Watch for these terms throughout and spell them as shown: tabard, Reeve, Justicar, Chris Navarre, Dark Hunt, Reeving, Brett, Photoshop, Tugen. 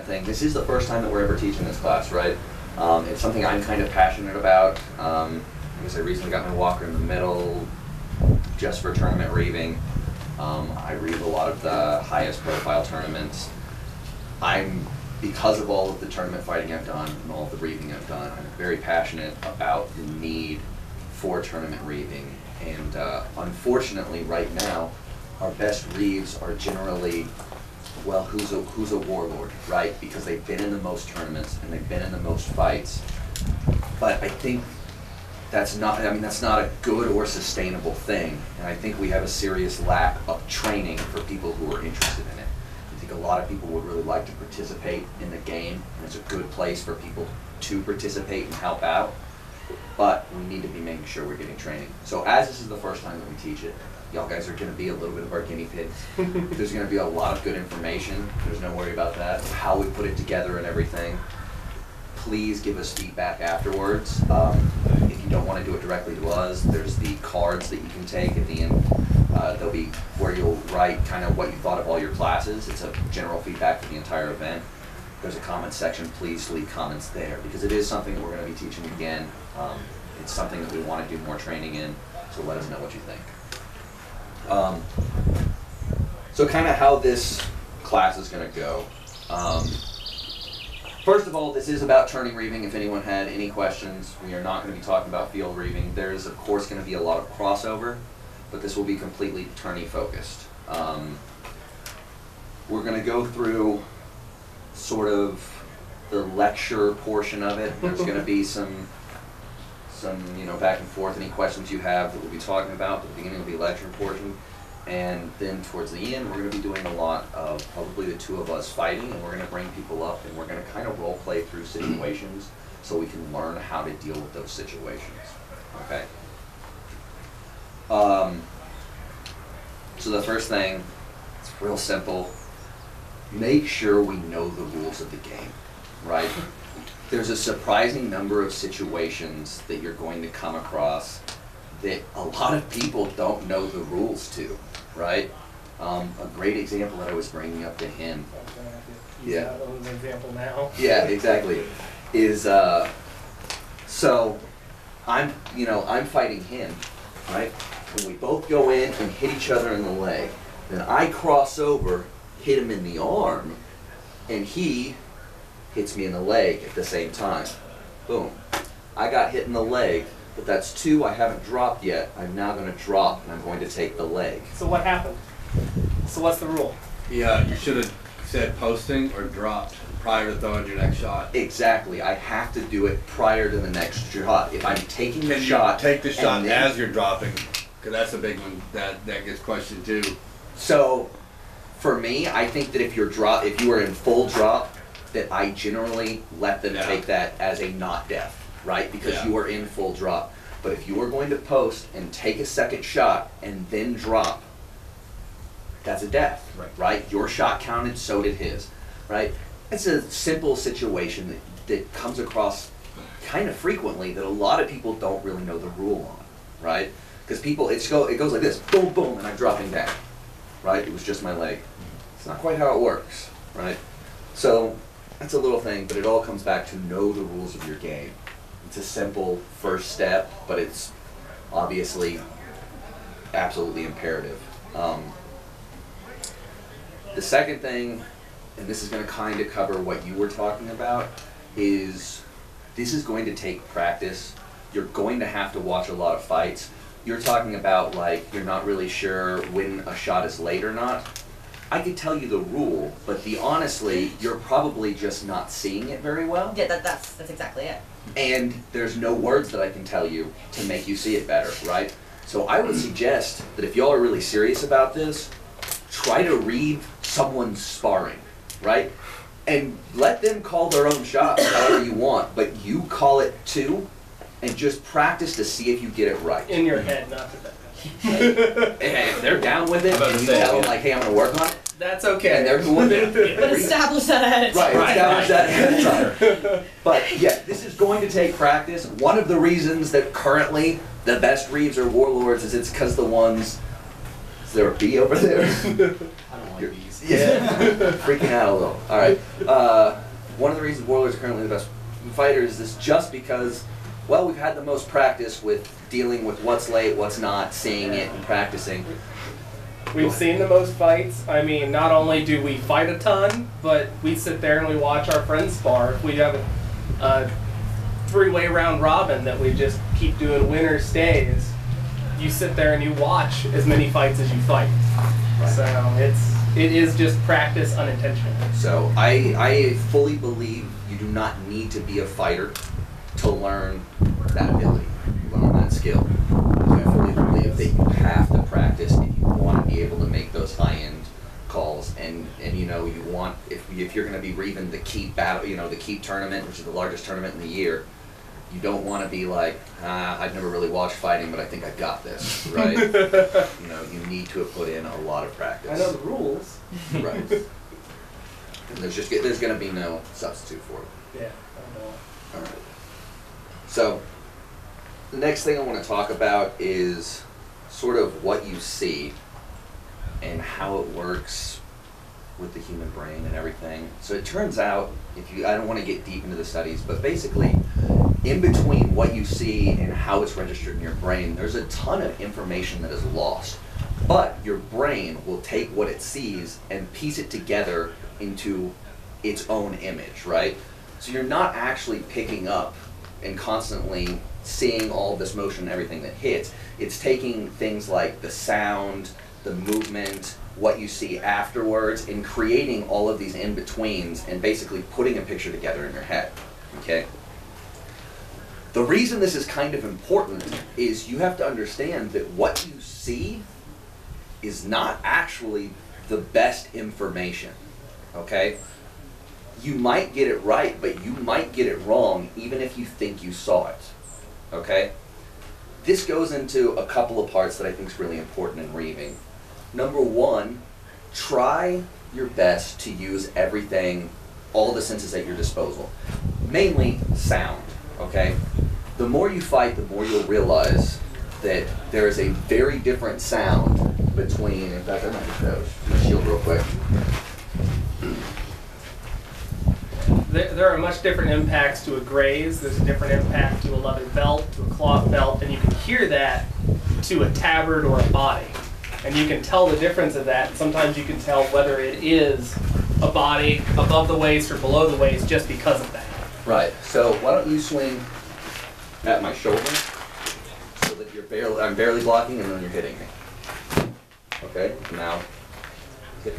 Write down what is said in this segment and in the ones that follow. that thing. This is the first time that we're ever teaching this class, right? It's something I'm kind of passionate about. I guess I recently got my walker in the middle just for tournament reeving. I reeve a lot of the highest profile tournaments. Because of all of the tournament fighting I've done and all of the reeving I've done, I'm very passionate about the need for tournament reeving. And unfortunately, right now, our best reeves are generally, well, who's a warlord, right? Because they've been in the most tournaments and they've been in the most fights. But I think that's not a good or sustainable thing. And I think we have a serious lack of training for people who are interested in it. I think a lot of people would really like to participate in the game, and it's a good place for people to participate and help out. But we need to be making sure we're getting training. So as this is the first time that we teach it, y'all guys are going to be a little bit of our guinea pigs. There's going to be a lot of good information. There's no worry about that. How we put it together and everything. Please give us feedback afterwards. If you don't want to do it directly to us, there's the cards that you can take at the end. There'll be where you'll write kind of what you thought of all your classes. It's a general feedback for the entire event. There's a comment section. Please leave comments there, because it is something that we're going to be teaching again. It's something that we want to do more training in, so let us know what you think. So kind of how this class is going to go. First of all, this is about turning reeving. If anyone had any questions, we are not going to be talking about field reeving. There is, of course, going to be a lot of crossover, but this will be completely tourney focused. We're going to go through sort of the lecture portion of it. There's going to be some back and forth, any questions you have that we'll be talking about. At the beginning will be lecture portion, and then towards the end we're going to be doing a lot of probably the two of us fighting, and we're going to bring people up and we're going to kind of role play through situations so we can learn how to deal with those situations. Okay. So the first thing, it's real simple. Make sure we know the rules of the game, right? There's a surprising number of situations that you're going to come across that a lot of people don't know the rules to, right? A great example that I was bringing up to him. Yeah. An example now. Yeah, exactly. Is so I'm fighting him, right? When we both go in and hit each other in the leg, then I cross over, hit him in the arm, and he hits me in the leg at the same time. Boom. I got hit in the leg, but that's two I haven't dropped yet. I'm now going to drop, and I'm going to take the leg. So what happened? So what's the rule? Yeah, you should have said posting or dropped prior to throwing your next shot. Exactly. I have to do it prior to the next shot. If I'm taking the shot... Take the shot as you're dropping, because that's a big one that gets questioned too. So... for me, I think that if you are in full drop, that I generally let them take that as a not death, right? Because you are in full drop. But if you are going to post and take a second shot and then drop, that's a death, right? Your shot counted, so did his, right? It's a simple situation that comes across kind of frequently that a lot of people don't really know the rule on, right? Because people, it goes like this, boom, boom, and I'm dropping down. Right? It was just my leg. It's not quite how it works, right? So that's a little thing, but it all comes back to know the rules of your game. It's a simple first step, but it's obviously absolutely imperative. The second thing, and this is going to kind of cover what you were talking about, is this is going to take practice. You're going to have to watch a lot of fights. You're talking about, like, you're not really sure when a shot is late or not. I could tell you the rule, but honestly, you're probably just not seeing it very well. Yeah, that's exactly it. And there's no words that I can tell you to make you see it better, right? So I would suggest that if y'all are really serious about this, try to read someone's sparring, right? And let them call their own shot however you want, but you call it too. And just practice to see if you get it right. In your head, not to that. And if they're down with it, and you tell them, like, hey, I'm going to work on it. That's okay. And they're doing it. But establish that ahead of time. Right, establish that ahead of time. But, yeah, this is going to take practice. One of the reasons that currently the best reeves are warlords is it's because the ones... Is there a bee over there? I don't like bees. Yes. Yeah. Freaking out a little. All right. One of the reasons Warlord's currently the best fighter is this, just because, well, we've had the most practice with dealing with what's late, what's not, seeing it, and practicing. We've seen the most fights. I mean, not only do we fight a ton, but we sit there and we watch our friends spar. We have a three-way round robin that we just keep doing winner stays. You sit there and you watch as many fights as you fight. Right. So it is just practice unintentional. So I fully believe you do not need to be a fighter to learn that ability, learn that skill. I fully believe that you have to practice if you want to be able to make those high-end calls, and you know, you want, if you're going to be Reeving the Keep battle, you know, the Keep tournament, which is the largest tournament in the year, you don't want to be like, I've never really watched fighting, but I think I got this, right? You know, you need to have put in a lot of practice. I know the rules. Right. And there's going to be no substitute for it. Yeah. All right. So the next thing I want to talk about is sort of what you see and how it works with the human brain and everything. So it turns out, I don't want to get deep into the studies, but basically in between what you see and how it's registered in your brain, there's a ton of information that is lost. But your brain will take what it sees and piece it together into its own image, right? So you're not actually picking up and constantly seeing all this motion and everything that hits. It's taking things like the sound, the movement, what you see afterwards, and creating all of these in-betweens and basically putting a picture together in your head, okay? The reason this is kind of important is you have to understand that what you see is not actually the best information, okay? You might get it right, but you might get it wrong even if you think you saw it. Okay? This goes into a couple of parts that I think is really important in Reeving. Number one, try your best to use everything, all the senses at your disposal. Mainly sound. Okay? The more you fight, the more you'll realize that there is a very different sound between, in fact, I might show my shield real quick. There are much different impacts to a graze. There's a different impact to a leather belt, to a cloth belt, and you can hear that to a tabard or a body. And you can tell the difference of that. Sometimes you can tell whether it is a body above the waist or below the waist just because of that. Right. So why don't you swing at my shoulder so that you're I'm barely blocking, and then you're hitting me. Okay. Now. Hit.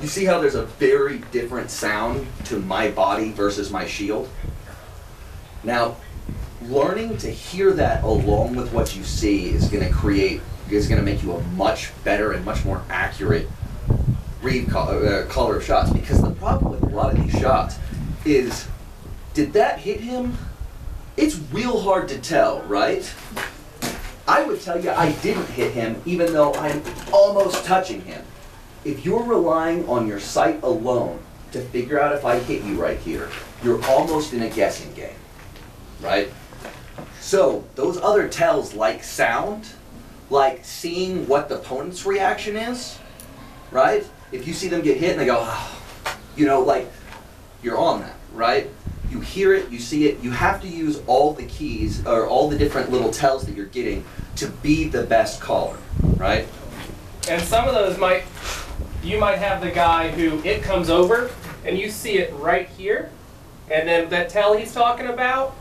You see how there's a very different sound to my body versus my shield? Now, learning to hear that along with what you see is going to make you a much better and much more accurate caller of shots. Because the problem with a lot of these shots is, did that hit him? It's real hard to tell, right? I would tell you I didn't hit him, even though I'm almost touching him. If you're relying on your sight alone to figure out if I hit you right here, you're almost in a guessing game, right? So those other tells, like sound, like seeing what the opponent's reaction is, right? If you see them get hit and they go, oh, you know, like, you're on that, right? You hear it, you see it, you have to use all the keys, or all the different little tells that you're getting to be the best caller, right? And some of those might... You might have the guy who, it comes over, and you see it right here, and then that tell he's talking about,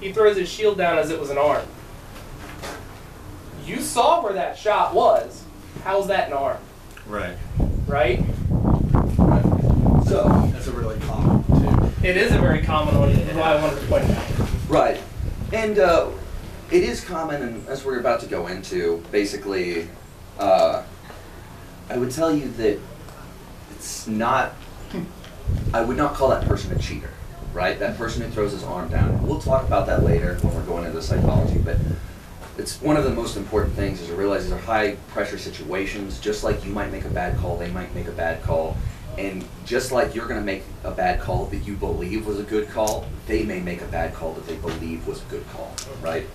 he throws his shield down as it was an arm. You saw where that shot was. How's that an arm? Right. Right? So that's a really common one, too. It is a very common one, and I wanted to point it out. Right. And it is common, and as we're about to go into, basically, I would tell you that it's not, I would not call that person a cheater, right? That person who throws his arm down. We'll talk about that later when we're going into psychology, but it's one of the most important things is to realize these are high pressure situations. Just like you might make a bad call, they might make a bad call. And just like you're going to make a bad call that you believe was a good call, they may make a bad call that they believe was a good call, right?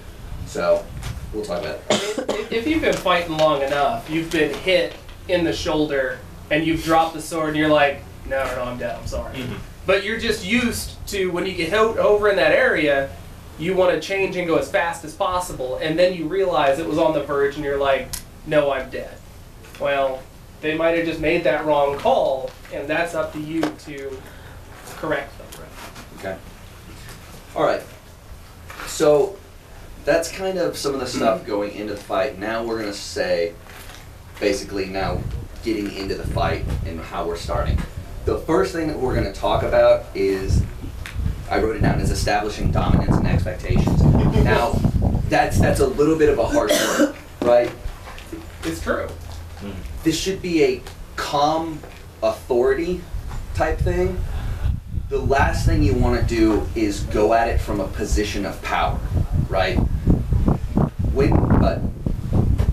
So we'll talk about it. If you've been fighting long enough, you've been hit in the shoulder and you've dropped the sword and you're like, no, I'm dead, I'm sorry. Mm-hmm. But you're just used to, when you get hit over in that area, you want to change and go as fast as possible, and then you realize it was on the verge and you're like, no, I'm dead. Well, they might have just made that wrong call, and that's up to you to correct them. Okay. All right. So that's kind of some of the stuff going into the fight. Now we're going to say, basically now getting into the fight and how we're starting. The first thing that we're going to talk about is, I wrote it down as establishing dominance and expectations. Now, that's a little bit of a harsh word, right? It's true. This should be a calm authority type thing. The last thing you want to do is go at it from a position of power, right?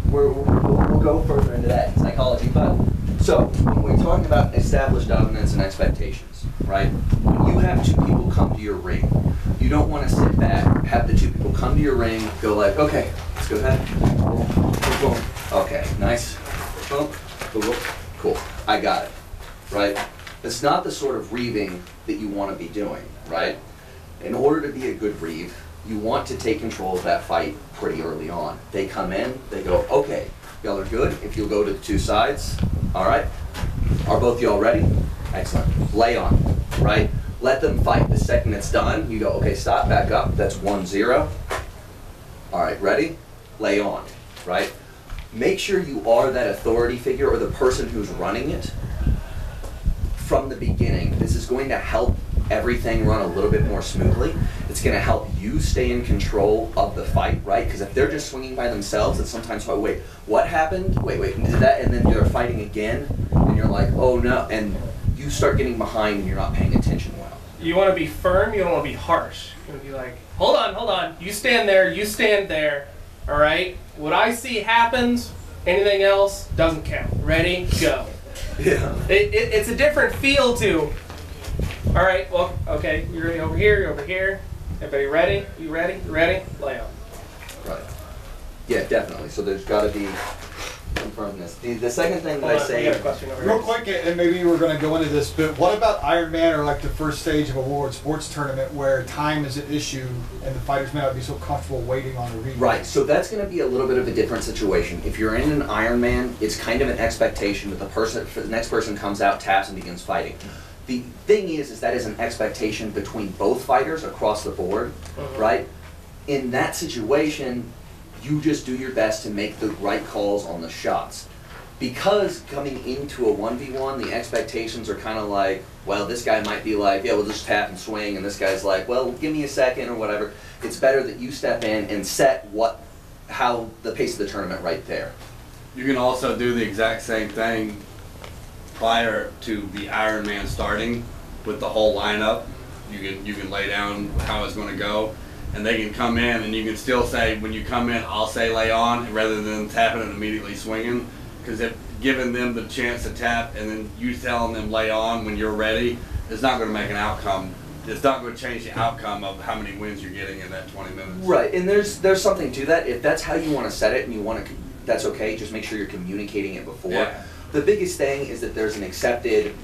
We'll go further into that in psychology, but so when we're talking about established dominance and expectations, right? When you have two people come to your ring, you don't want to sit back, have the two people come to your ring, go like, okay, let's go ahead. Boom. Okay, nice. Boom. Boom. Cool. I got it. Right? It's not the sort of reeving that you want to be doing, right? In order to be a good reeve, you want to take control of that fight pretty early on. They come in, they go, okay, y'all are good. If you'll go to the two sides, all right. Are both y'all ready? Excellent. Lay on, right? Let them fight. The second it's done, you go, okay, stop, back up. That's 1-0. All right, ready? Lay on, right? Make sure you are that authority figure or the person who's running it from the beginning. This is going to help everything run a little bit more smoothly. It's going to help you stay in control of the fight, right? Because if they're just swinging by themselves, it's sometimes, oh, wait, what happened? Wait, did that? And then they're fighting again, and you're like, oh, no. And you start getting behind, and you're not paying attention well. You want to be firm. You don't want to be harsh. You want to be like, hold on. You stand there, all right? What I see happens. Anything else doesn't count. Ready? Go. Yeah. It's a different feel to, all right, well, okay, you're over here, Everybody ready? You ready? Lay on. Right. Yeah, definitely. So there's got to be confirmedness. The second thing that I say... Hold on, we got a question over here. Real quick, and maybe we're going to go into this, but what about Ironman or like the first stage of a world sports tournament where time is an issue and the fighters may not be so comfortable waiting on the replay? Right, so that's going to be a little bit of a different situation. If you're in an Ironman, it's kind of an expectation that the next person comes out, taps, and begins fighting. The thing is that is an expectation between both fighters across the board, right? In that situation, you just do your best to make the right calls on the shots. Because coming into a 1v1, the expectations are kind of like, well, this guy might be like, yeah, we'll just tap and swing, and this guy's like, well, give me a second or whatever. It's better that you step in and set how the pace of the tournament right there. You can also do the exact same thing prior to the Iron Man starting with the whole lineup. You can lay down how it's going to go, and they can come in, and you can still say, when you come in, I'll say lay on, rather than tapping and immediately swinging, because if giving them the chance to tap and then you telling them lay on when you're ready, it's not going to make an outcome. It's not going to change the outcome of how many wins you're getting in that 20 minutes. Right, and there's something to that. If that's how you want to set it and you want to, that's okay. Just make sure you're communicating it before. Yeah. The biggest thing is that there's an accepted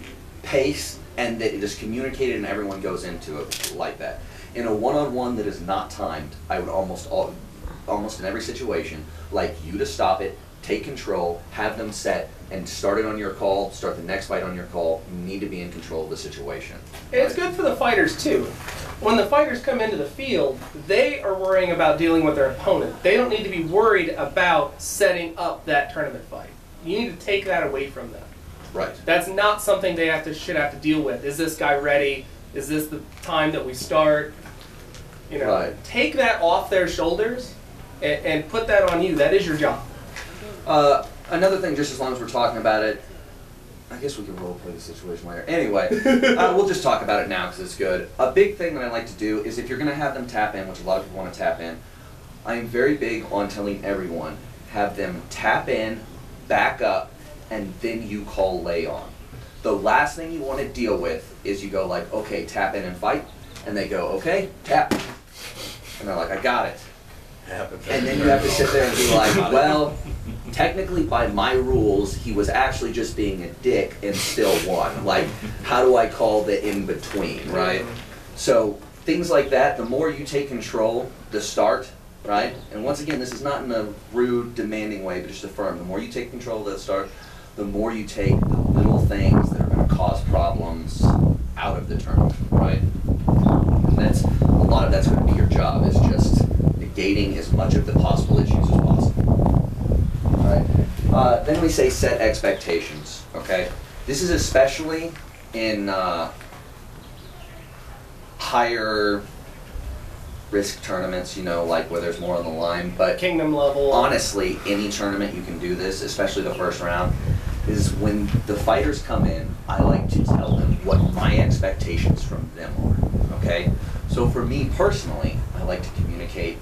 pace and that it is communicated and everyone goes into it like that. In a one-on-one that is not timed, I would almost in every situation, like you to stop it, take control, have them set, and start it on your call, start the next fight on your call. You need to be in control of the situation. And it's good for the fighters, too. When the fighters come into the field, they are worrying about dealing with their opponent. They don't need to be worried about setting up that tournament fight. You need to take that away from them. Right. That's not something they should have to deal with. Is this guy ready? Is this the time that we start? You know, right. Take that off their shoulders and put that on you. That is your job. Another thing, just as long as we're talking about it, I guess we can role play the situation later. Anyway, we'll just talk about it now because it's good. A big thing that I like to do is if you're going to have them tap in, which a lot of people want to tap in, I am very big on telling everyone, have them tap in, back up, and then you call lay on. The last thing you want to deal with is you go like, okay, tap in and fight, and they go, okay, tap. And they're like, I got it. And then you have to sit there and be like, well, technically by my rules, he was actually just being a dick and still won. Like, how do I call the in-between, right? So things like that, the more you take control, the start, right? And once again, this is not in a rude, demanding way, but just affirm. The more you take control of the start, the more you take the little things that are going to cause problems out of the tournament, right? And that's, a lot of that's going to be your job, is just negating as much of the possible issues as possible. All right. Then we say set expectations, okay? This is especially in higher risk tournaments, you know, like where there's more on the line, but kingdom level. Honestly, any tournament you can do this, especially the first round, is when the fighters come in, I like to tell them what my expectations from them are, okay? So for me personally, I like to communicate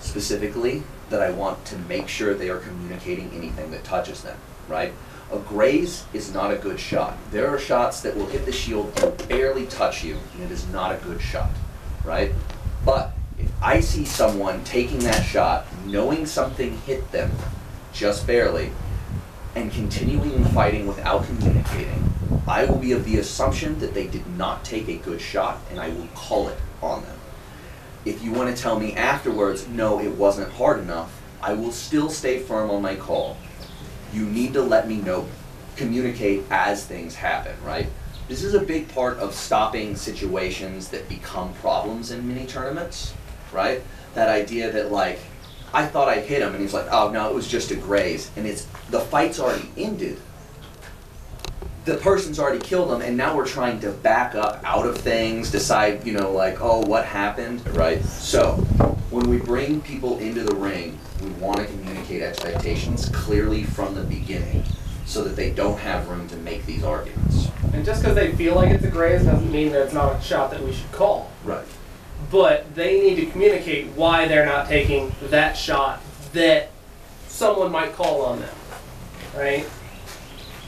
specifically that I want to make sure they are communicating anything that touches them, right? A graze is not a good shot. There are shots that will hit the shield and barely touch you, and it is not a good shot, right? But if I see someone taking that shot, knowing something hit them just barely, and continuing fighting without communicating, I will be of the assumption that they did not take a good shot, and I will call it on them. If you want to tell me afterwards, no, it wasn't hard enough, I will still stay firm on my call. You need to let me know, communicate as things happen, right? This is a big part of stopping situations that become problems in mini tournaments, right? That idea that, like, I thought I hit him, and he's like, oh, no, it was just a graze. And it's, the fight's already ended. The person's already killed him, and now we're trying to back up out of things, decide, you know, like, oh, what happened, right? So when we bring people into the ring, we want to communicate expectations clearly from the beginning so that they don't have room to make these arguments. And just because they feel like it's a graze doesn't mean that it's not a shot that we should call. Right. But they need to communicate why they're not taking that shot that someone might call on them, right?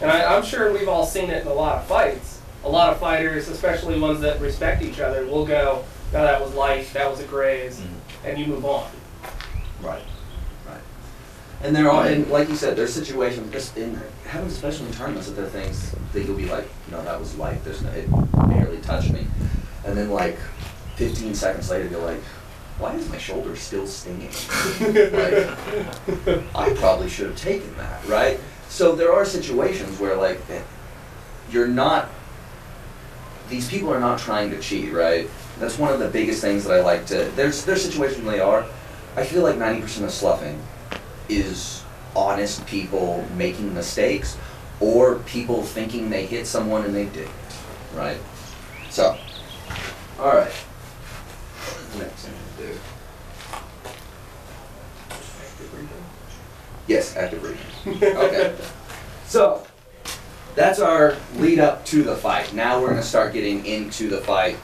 And I'm sure we've all seen it in a lot of fights. A lot of fighters, especially ones that respect each other, will go, no, that was light, that was a graze, and you move on. Right. And there are, and like you said, there's situations, just in having special tournaments, that there are things that you'll be like, no, that was light, there's no, it barely touched me. And then like 15 seconds later, you're like, why is my shoulder still stinging? Like, I probably should have taken that, right? So there are situations where, like, you're not, these people are not trying to cheat, right? That's one of the biggest things that I like to, there's situations where they are, I feel like 90% of sloughing is honest people making mistakes or people thinking they hit someone and they didn't, right? So, all right. Next. Yes, active reading. Okay. So, that's our lead up to the fight. Now we're going to start getting into the fight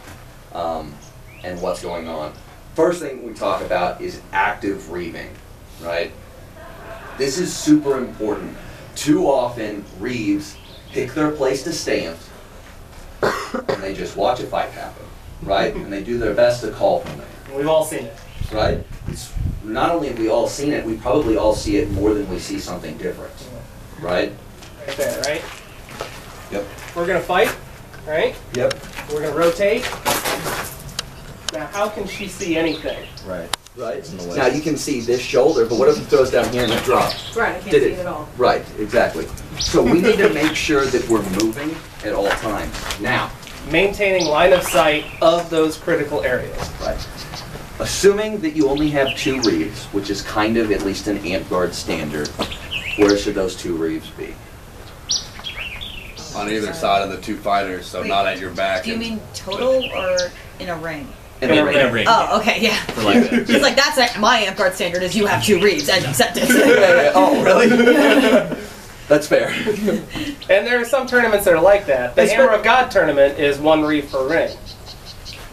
and what's going on. First thing we talk about is active reeving, right? This is super important. Too often, Reeves pick their place to stand, and they just watch a fight happen, right? And they do their best to call from there. We've all seen it. Right? It's, not only have we all seen it, we probably all see it more than we see something different, right? Right there, right? Yep. We're going to fight, right? Yep. We're going to rotate. Now, how can she see anything? Right. Right. Now you can see this shoulder, but what if it throws down here and it drops? Right, I can't see it at all. Right, exactly. So we need to make sure that we're moving at all times. Now, maintaining line of sight of those critical areas. Right. Assuming that you only have two reeves, which is kind of at least an ant guard standard, where should those two reeves be? On either side of the two fighters, so wait, not at your back. Do you mean total or in a ring? In a ring. Oh, okay, yeah. He's like, that's a, my amp guard standard is you have two reeds and accept it. Yeah. Oh, really? That's fair. And there are some tournaments that are like that. The Hammer of God tournament is one reef per ring.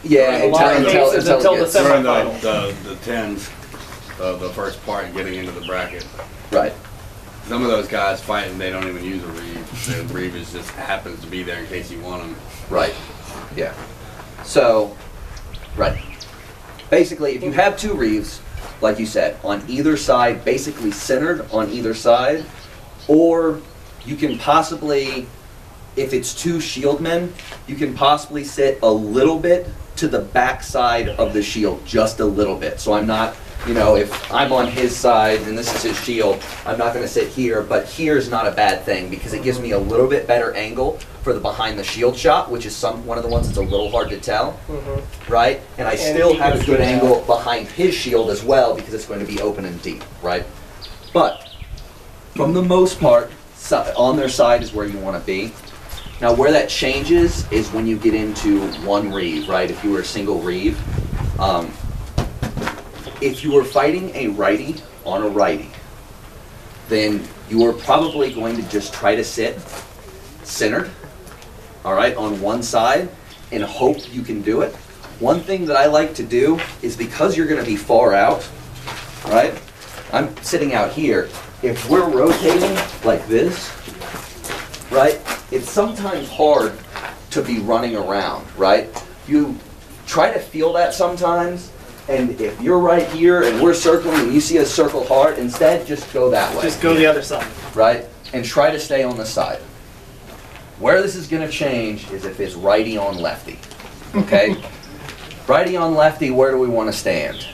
Yeah, until the semifinal. The tens of the first part getting into the bracket. Right. Some of those guys fighting, they don't even use a reeve. The reeve just happens to be there in case you want them. Right. Yeah. So. Right. Basically, if you have two reeves, like you said, on either side, basically centered on either side, or you can possibly, if it's two shield men, you can possibly sit a little bit to the back side of the shield, just a little bit. So I'm not, you know, if I'm on his side and this is his shield, I'm not going to sit here, but here's not a bad thing because it gives me a little bit better angle for the behind the shield shot, which is one of the ones that's a little hard to tell, right? And I still have a good angle behind his shield as well because it's going to be open and deep, right? But from the most part, on their side is where you want to be. Now where that changes is when you get into one Reeve, right? If you were a single Reeve. If you were fighting a righty on a righty, then you are probably going to just try to sit centered, all right, on one side and hope you can do it. One thing that I like to do is because you're going to be far out, all right, I'm sitting out here. If we're rotating like this, right, it's sometimes hard to be running around, right? You try to feel that sometimes, and if you're right here and we're circling and you see us circle hard, instead just go that way. Just go the other side. Right? And try to stay on the side. Where this is going to change is if it's righty on lefty. Okay? Righty on lefty, where do we want to stand?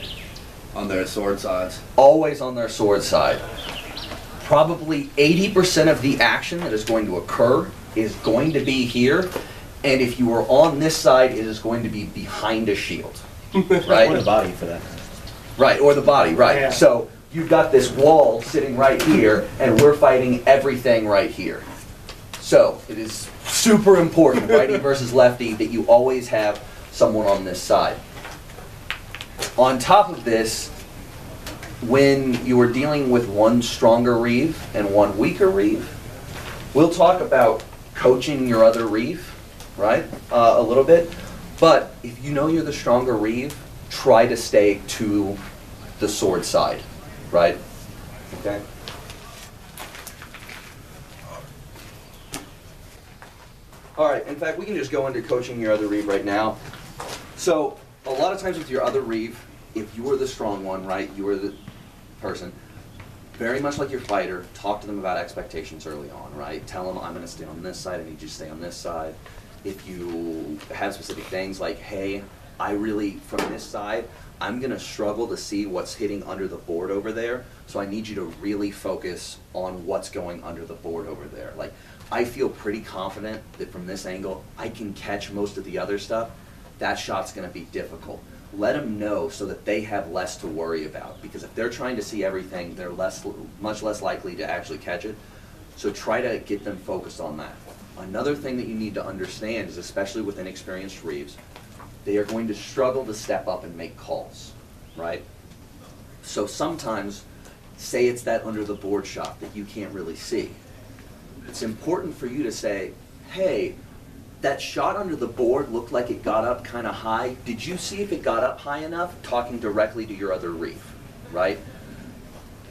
On their sword sides. Always on their sword side. Probably 80% of the action that is going to occur is going to be here, and if you are on this side, it is going to be behind a shield, right? Or the body for that. Right, or the body, right. Yeah. So you've got this wall sitting right here, and we're fighting everything right here. So it is super important, righty versus lefty, that you always have someone on this side. On top of this, when you are dealing with one stronger Reeve and one weaker Reeve, we'll talk about coaching your other Reeve, right, a little bit. But if you know you're the stronger Reeve, try to stay to the sword side, right? Okay. All right. In fact, we can just go into coaching your other Reeve right now. So a lot of times with your other Reeve, if you are the strong one, right, you are the person, very much like your fighter, talk to them about expectations early on, right? Tell them, I'm going to stay on this side, I need you to stay on this side. If you have specific things like, hey, I really, from this side, I'm going to struggle to see what's hitting under the board over there, so I need you to really focus on what's going under the board over there. Like, I feel pretty confident that from this angle, I can catch most of the other stuff. That shot's going to be difficult. Let them know so that they have less to worry about, because if they're trying to see everything, they're much less likely to actually catch it. So try to get them focused on that. Another thing that you need to understand is, especially with inexperienced Reeves, they are going to struggle to step up and make calls, right? So sometimes, say it's that under the board shot that you can't really see. It's important for you to say, hey, that shot under the board looked like it got up kind of high. Did you see if it got up high enough? Talking directly to your other Reeve, right?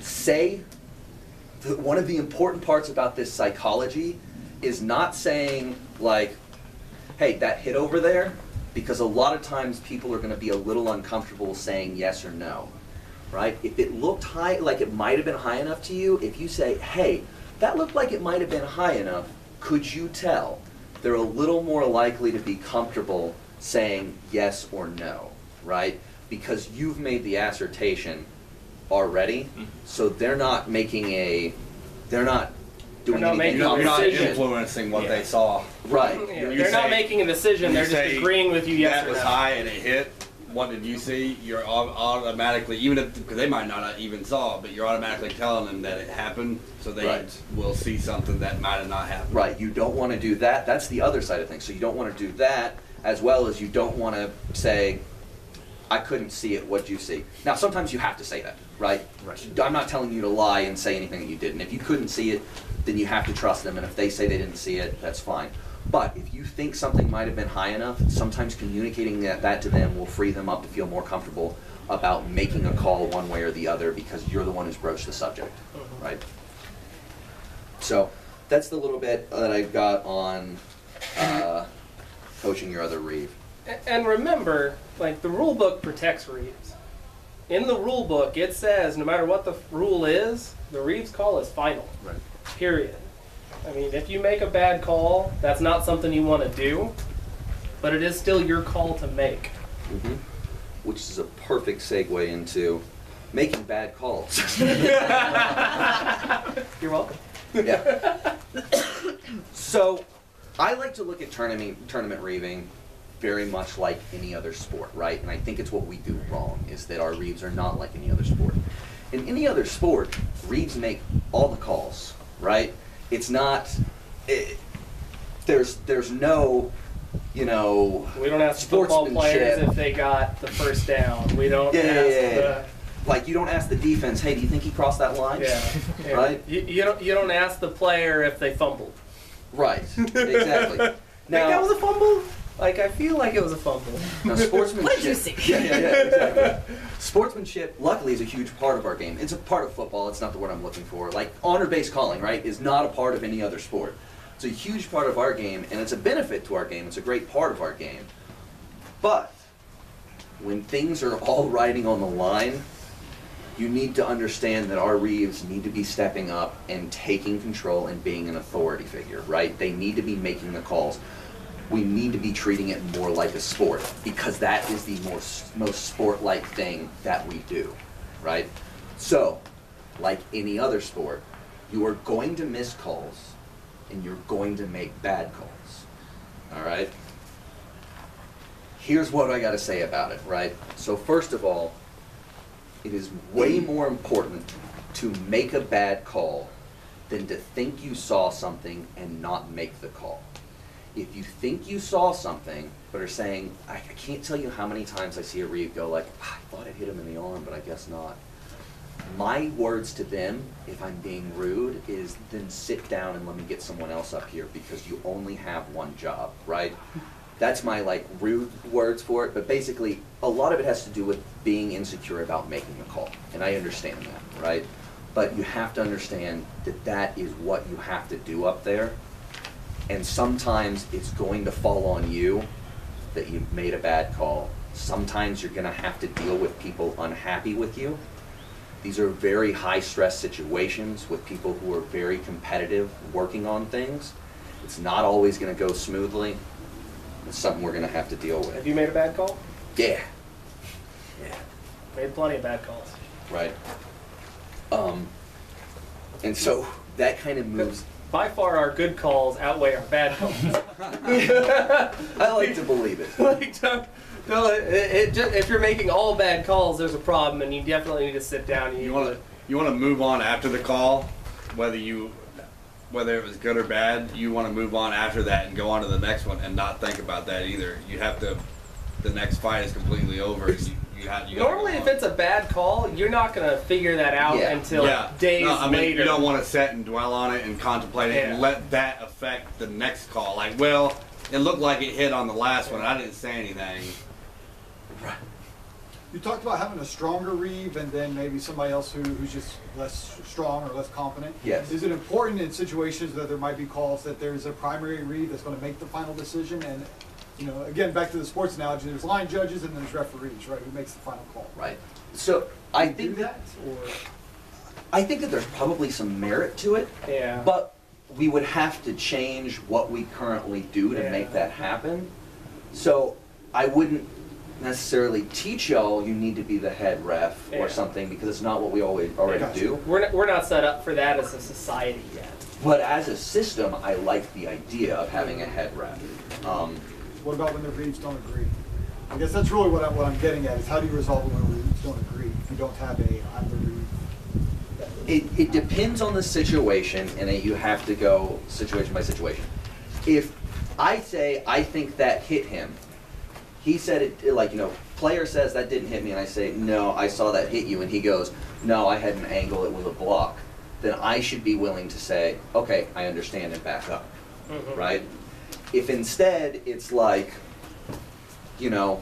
Say that one of the important parts about this psychology is not saying like, hey, that hit over there, because a lot of times people are going to be a little uncomfortable saying yes or no, right? If it looked high, like it might have been high enough to you, if you say, hey, that looked like it might have been high enough, could you tell? They're a little more likely to be comfortable saying yes or no, right? Because you've made the assertion already, so they're not making a, they're not influencing what they saw. Right. Yeah. They're not making a decision, they're just agreeing with you yes or no. That was high and it hit, what did you see? You're automatically, even if, because they might not even saw, but you're automatically telling them that it happened, so they will see something that might have not happened. Right, you don't want to do that. That's the other side of things. So you don't want to do that, as well as you don't want to say, I couldn't see it, what'd you see? Now, sometimes you have to say that, right? I'm not telling you to lie and say anything that you didn't. If you couldn't see it, then you have to trust them, and if they say they didn't see it, that's fine. But if you think something might have been high enough, sometimes communicating that to them will free them up to feel more comfortable about making a call one way or the other, because you're the one who's broached the subject, right? So that's the little bit that I've got on coaching your other Reeve. And remember, like, the rule book protects Reeves. in the rule book, it says no matter what the rule is, the Reeves call is final. Right. Period. I mean, if you make a bad call, that's not something you want to do, but it is still your call to make. Mm-hmm. Which is a perfect segue into making bad calls. You're welcome. Yeah. So, I like to look at tournament reeving very much like any other sport, right? And I think it's what we do wrong, is that our reeves are not like any other sport. In any other sport, reeves make all the calls, right? It's not, there's no, you know, we don't ask football players if they got the first down. We don't ask the... Like, you don't ask the defense, hey, do you think he crossed that line? Yeah. Yeah. Right? You don't ask the player if they fumbled. Right. Exactly. Now, that was a fumble? Like, I feel like it was a fumble. Now, sportsmanship... What did you see? Yeah, exactly. Sportsmanship, luckily, is a huge part of our game. It's a part of football. It's not the word I'm looking for. Like, honor-based calling, right, is not a part of any other sport. It's a huge part of our game, and it's a benefit to our game. It's a great part of our game. But when things are all riding on the line, you need to understand that our reeves need to be stepping up and taking control and being an authority figure, right? They need to be making the calls. We need to be treating it more like a sport, because that is the most sport-like thing that we do, right? So, like any other sport, you are going to miss calls and you're going to make bad calls, all right? Here's what I gotta say about it, right? So first of all, it is way more important to make a bad call than to think you saw something and not make the call. If you think you saw something, but are saying, I can't tell you how many times I see a reeve go like, I thought it hit him in the arm, but I guess not. My words to them, if I'm being rude, is then sit down and let me get someone else up here, because you only have one job, right? That's my, like, rude words for it, but basically a lot of it has to do with being insecure about making the call, and I understand that, right? But you have to understand that that is what you have to do up there, and sometimes it's going to fall on you that you made a bad call. Sometimes you're going to have to deal with people unhappy with you. These are very high-stress situations with people who are very competitive, working on things. It's not always going to go smoothly. It's something we're going to have to deal with. Have you made a bad call? Yeah. Yeah. Made plenty of bad calls. Right. And so that kind of moves... By far our good calls outweigh our bad calls. I like to believe it. Like, no, if you're making all bad calls, there's a problem, and you definitely need to sit down. And you want to move on after the call, whether it was good or bad. You want to move on after that and go on to the next one and not think about that either. You have to, the next fight is completely over. You normally if it's a bad call, you're not going to figure that out until days later. You don't want to sit and dwell on it and contemplate it and let that affect the next call. Like, well, it looked like it hit on the last one. I didn't say anything. Right. You talked about having a stronger reeve and then maybe somebody else who's just less strong or less competent. Yes. Is it important in situations that there might be calls that there's a primary reeve that's going to make the final decision? And, you know, again, back to the sports analogy, there's line judges and there's referees, right? Who makes the final call? Right. So I think that there's probably some merit to it. Yeah. But we would have to change what we currently do to make that happen. So I wouldn't necessarily teach y'all you need to be the head ref or something, because it's not what we already do. We're not set up for that as a society yet. But as a system, I like the idea of having a head ref. What about when the reeves don't agree? I guess that's really what I'm getting at, is how do you resolve it when the reeves don't agree if you don't have a I'm the reeve? It depends on the situation, and you have to go situation by situation. If I say I think that hit him, he said it, like, you know, player says that didn't hit me, and I say, no, I saw that hit you, and he goes, no, I had an angle, it was a block. Then I should be willing to say, okay, I understand, and back up, right? If instead it's like, you know...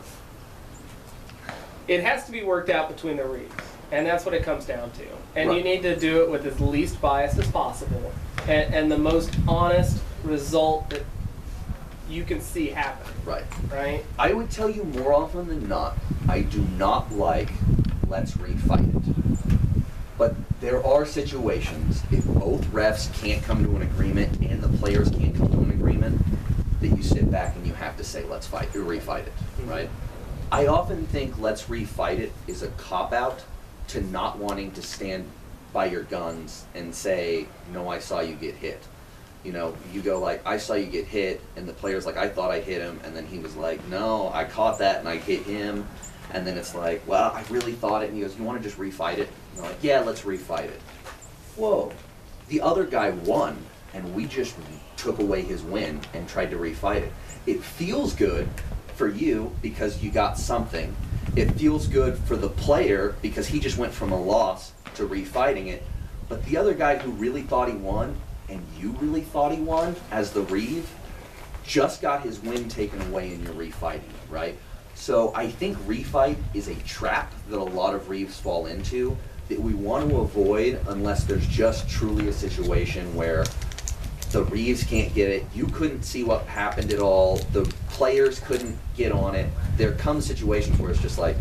It has to be worked out between the reeves, and that's what it comes down to. And you need to do it with as least bias as possible, and the most honest result that you can see happen. Right. Right? I would tell you more often than not, I do not like let's refight it. But there are situations, if both refs can't come to an agreement and the players can't come to an agreement, that you sit back and you have to say, let's fight, or refight it, right? I often think let's refight it is a cop-out to not wanting to stand by your guns and say, no, I saw you get hit. You know, you go like, I saw you get hit, and the player's like, I thought I hit him, and then he was like, no, I caught that and I hit him, and then it's like, well, I really thought it, and he goes, you want to just refight it? And they're like, yeah, let's refight it. Whoa, the other guy won, and we just took away his win and tried to refight it. It feels good for you because you got something. It feels good for the player because he just went from a loss to refighting it, but the other guy who really thought he won, and you really thought he won as the Reeve, just got his win taken away and you're refighting it, right? So I think refight is a trap that a lot of Reeves fall into that we want to avoid unless there's just truly a situation where the Reeves can't get it, you couldn't see what happened at all, the players couldn't get on it. There come situations where it's just like,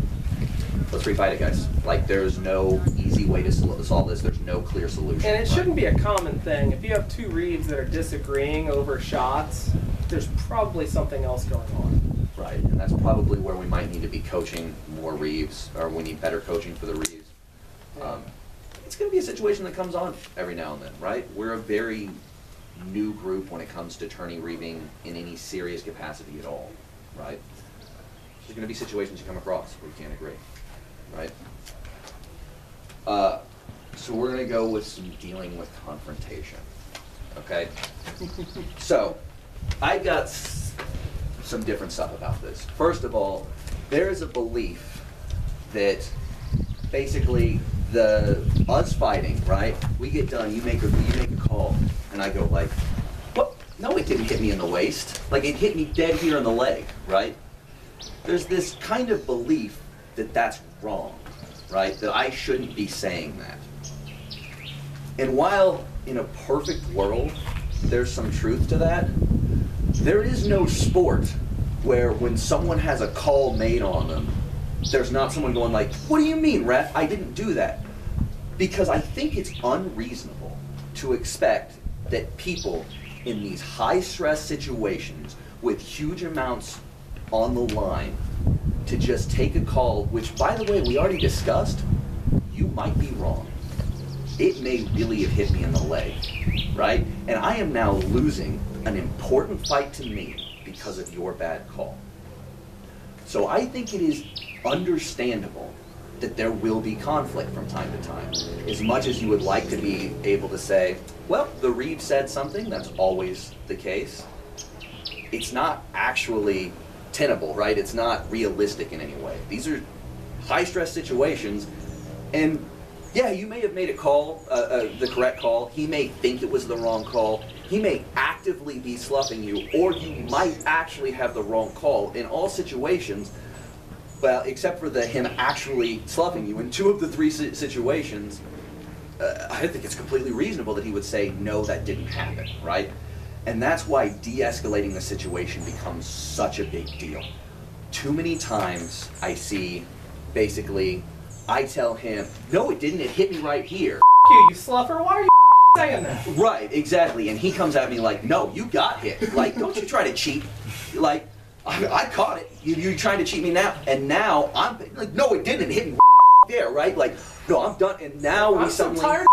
let's refight it, guys. Like, there's no easy way to solve this. There's no clear solution. And it shouldn't be a common thing. If you have two Reeves that are disagreeing over shots, there's probably something else going on. Right, and that's probably where we might need to be coaching more Reeves, or we need better coaching for the Reeves. Yeah. It's going to be a situation that comes on every now and then, right? We're a very new group when it comes to tourney Reeving in any serious capacity at all, right? There's going to be situations you come across where you can't agree. Right? So we're going to go with some dealing with confrontation. Okay? So, I got some different stuff about this. First of all, there is a belief that basically us fighting, right? We get done, you make a call, and I go like, what? No, it didn't hit me in the waist. Like, it hit me dead here in the leg, right? There's this kind of belief that that's wrong, right? That I shouldn't be saying that. And while in a perfect world, there's some truth to that, there is no sport where when someone has a call made on them, there's not someone going like, what do you mean, ref? I didn't do that. Because I think it's unreasonable to expect that people in these high-stress situations with huge amounts on the line to just take a call, which, by the way, we already discussed, you might be wrong. It may really have hit me in the leg, right? And I am now losing an important fight to me because of your bad call. So I think it is understandable that there will be conflict from time to time. As much as you would like to be able to say, well, the Reeve said something, that's always the case. It's not actually tenable, right? It's not realistic in any way. These are high-stress situations, and yeah, you may have made a call, the correct call. He may think it was the wrong call. He may actively be sluffing you, or you might actually have the wrong call in all situations, well, except for him actually sluffing you. In two of the three situations, I think it's completely reasonable that he would say, no, that didn't happen, right? And that's why de-escalating the situation becomes such a big deal. Too many times I see, basically, I tell him, no, it didn't, it hit me right here. You sluffer, why are you saying that? Right, exactly, and he comes at me like, no, you got hit. Like, don't you try to cheat. Like, I caught it, you're trying to cheat me now. And now, I'm like, no, it didn't, it hit me there, right? Like, no, I'm done, and now we suddenly... So tired.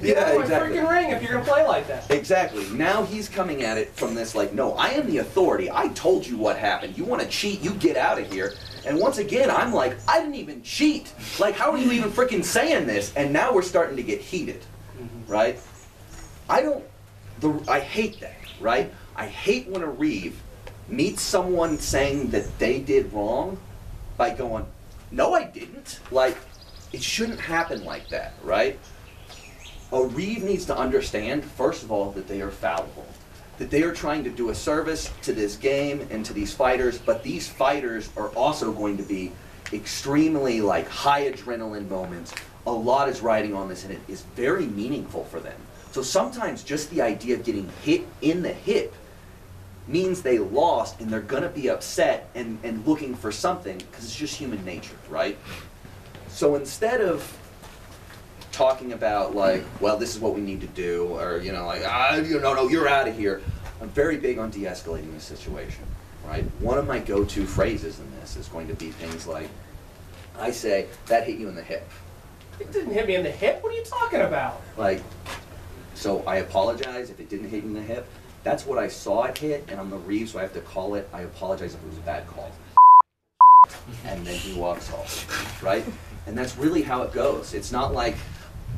Yeah, exactly. Freaking ring if you're going to play like that. Exactly. Now he's coming at it from this like, no, I am the authority. I told you what happened. You want to cheat, you get out of here. And once again, I'm like, I didn't even cheat. Like, how are you even freaking saying this? And now we're starting to get heated, right? I hate that, right? I hate when a Reeve meets someone saying that they did wrong by going, no, I didn't. Like, it shouldn't happen like that, right? A Reeve needs to understand, first of all, that they are fallible, that they are trying to do a service to this game and to these fighters, but these fighters are also going to be extremely like high adrenaline moments. A lot is riding on this, and it is very meaningful for them. So sometimes just the idea of getting hit in the hip means they lost, and they're gonna be upset and looking for something, because it's just human nature, right? So instead of talking about like, well, this is what we need to do, or you know, like, ah, no, you're out of here. I'm very big on de-escalating the situation, right? One of my go-to phrases in this is going to be things like, I say, that hit you in the hip. It didn't hit me in the hip? What are you talking about? Like, so I apologize if it didn't hit you in the hip. That's what I saw it hit, and I'm the Reeve, so I have to call it, I apologize if it was a bad call. And then he walks off, right? And that's really how it goes. It's not like,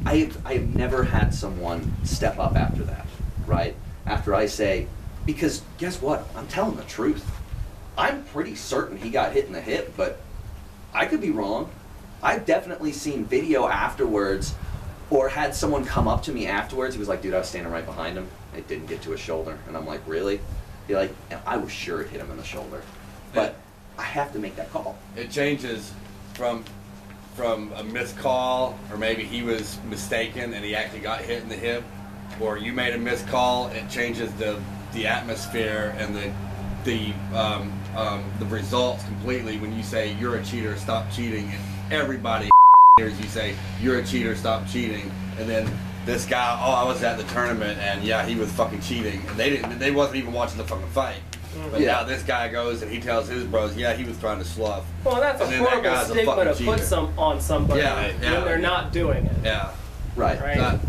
I have never had someone step up after that, right? After I say, because guess what? I'm telling the truth. I'm pretty certain he got hit in the hip, but I could be wrong. I've definitely seen video afterwards, or had someone come up to me afterwards. He was like, dude, I was standing right behind him. It didn't get to his shoulder. And I'm like, really? He's like, I was sure it hit him in the shoulder. But I have to make that call. It changes from a missed call, or maybe he was mistaken and he actually got hit in the hip, or you made a missed call. It changes the atmosphere and the results completely. When you say you're a cheater, stop cheating, and everybody hears you say you're a cheater, stop cheating, and then this guy, oh, I was at the tournament and yeah, he was fucking cheating, and they wasn't even watching the fucking fight. But yeah, now this guy goes and he tells his bros, yeah, he was trying to slough. Well, that's a horrible stigma to put on somebody when they're not doing it. Yeah, right.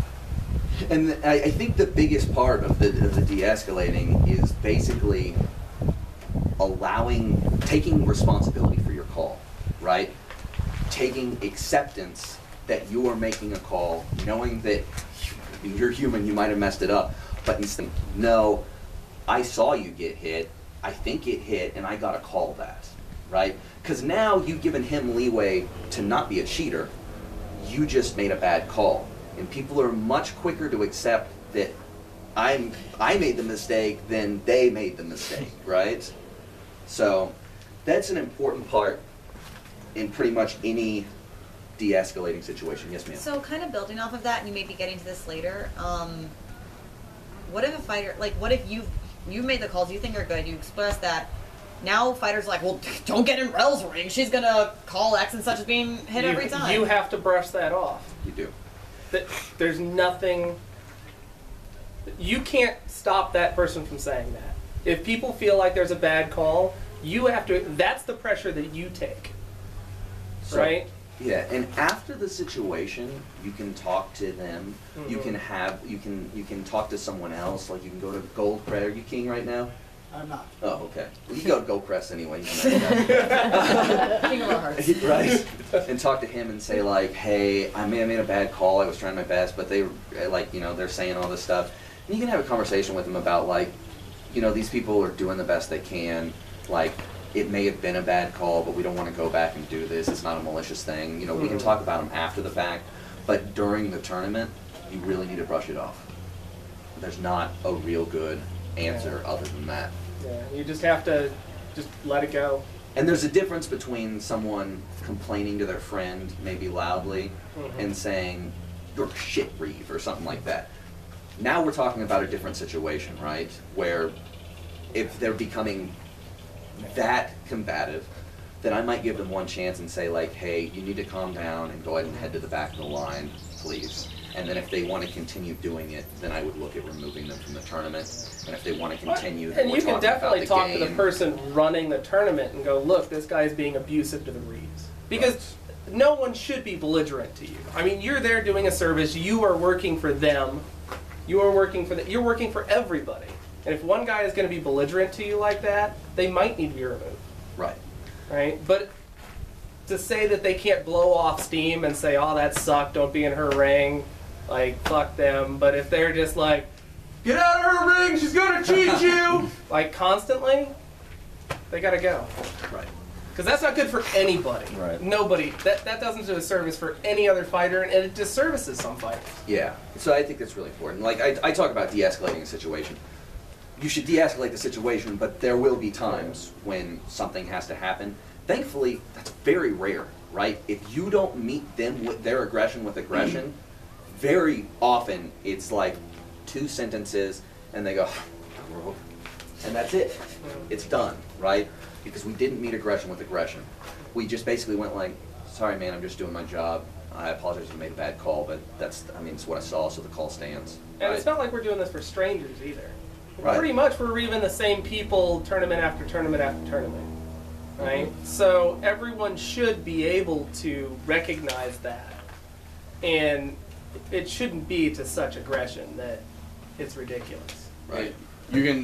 And I think the biggest part of the de-escalating is basically taking responsibility for your call, right? Taking acceptance that you are making a call, knowing that you're human, you might have messed it up, but instead, no, I saw you get hit, I think it hit, and I gotta call that, right? Because now you've given him leeway to not be a cheater, you just made a bad call. And people are much quicker to accept that I made the mistake than they made the mistake, right? So that's an important part in pretty much any de-escalating situation. Yes, ma'am? So kind of building off of that, and you may be getting to this later, what if a fighter, like what if you made the calls you think are good, you express that, now fighters are like, well, don't get in Rel's ring, she's gonna call X and such as being hit every time. You have to brush that off. You do. There's nothing, you can't stop that person from saying that. If people feel like there's a bad call, you have to, that's the pressure that you take, so, right? Yeah, and after the situation, you can talk to them, mm-hmm. you can talk to someone else, like you can go to Goldcrest. Are you king right now? I'm not. Oh, okay. Well, you go to Goldcrest anyway. King of our hearts. Right? And talk to him and say like, hey, I may have made a bad call, I was trying my best, but they, like, you know, they're saying all this stuff. And you can have a conversation with them about like, you know, these people are doing the best they can, like, it may have been a bad call, but we don't want to go back and do this. It's not a malicious thing. You know, we can talk about them after the fact, but during the tournament, you really need to brush it off. There's not a real good answer other than that. Yeah, you just have to just let it go. And there's a difference between someone complaining to their friend, maybe loudly, and saying, you're shit, Reeve, or something like that. Now we're talking about a different situation, right? Where if they're becoming that combative, then I might give them one chance and say like, hey, you need to calm down and go ahead and head to the back of the line, please. And then if they want to continue doing it, then I would look at removing them from the tournament. And if they want to continue, then we're talking about the game. And you can definitely talk to the person running the tournament and go, look, this guy's being abusive to the Reeves. Because no one should be belligerent to you. I mean, you're there doing a service, you are working for them, you are working for the, you're working for everybody. And if one guy is going to be belligerent to you like that, they might need to be removed. Right. Right? But to say that they can't blow off steam and say, oh, that sucked, don't be in her ring, like, fuck them. But if they're just like, get out of her ring, she's going to cheat you, like, constantly, they got to go. Right. Because that's not good for anybody. Right. Nobody. That doesn't do a service for any other fighter, and it disservices some fighters. Yeah. So I think that's really important. Like, I talk about de-escalating a situation. You should de-escalate the situation, but there will be times when something has to happen. Thankfully, that's very rare, right? If you don't meet them with their aggression with aggression, very often it's like 2 sentences, and they go, and that's it. It's done, right? Because we didn't meet aggression with aggression. We just basically went like, sorry man, I'm just doing my job. I apologize if I made a bad call, but that's, I mean, it's what I saw, so the call stands. And it's not like we're doing this for strangers either. Right. Pretty much we're reeving the same people tournament after tournament after tournament. Right? Mm-hmm. So everyone should be able to recognize that. And it shouldn't be to such aggression that it's ridiculous. Right. You can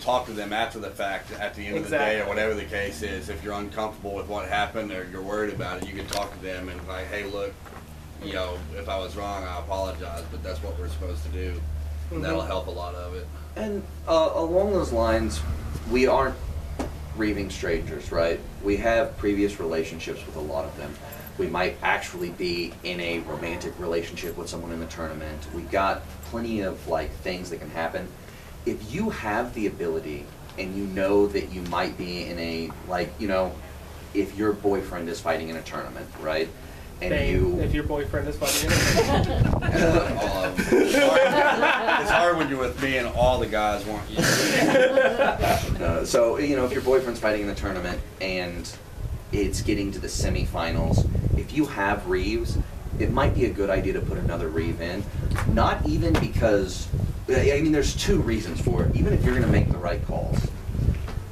talk to them after the fact, at the end of the day, or whatever the case is. If you're uncomfortable with what happened or you're worried about it, you can talk to them and like, hey, look, you know, if I was wrong, I apologize, but that's what we're supposed to do. Mm-hmm. And that'll help a lot of it. And along those lines, we aren't reeving strangers, right? We have previous relationships with a lot of them. We might actually be in a romantic relationship with someone in the tournament. We've got plenty of like things that can happen. If you have the ability and you know that you might be in a, like, you know, if your boyfriend is fighting in a tournament, right? And if your boyfriend is fighting in a tournament. It's hard when you're with me and all the guys want you. So, you know, if your boyfriend's fighting in the tournament and it's getting to the semifinals, if you have Reeves, it might be a good idea to put another Reeve in. Not even because, I mean, there's two reasons for it. Even if you're going to make the right calls,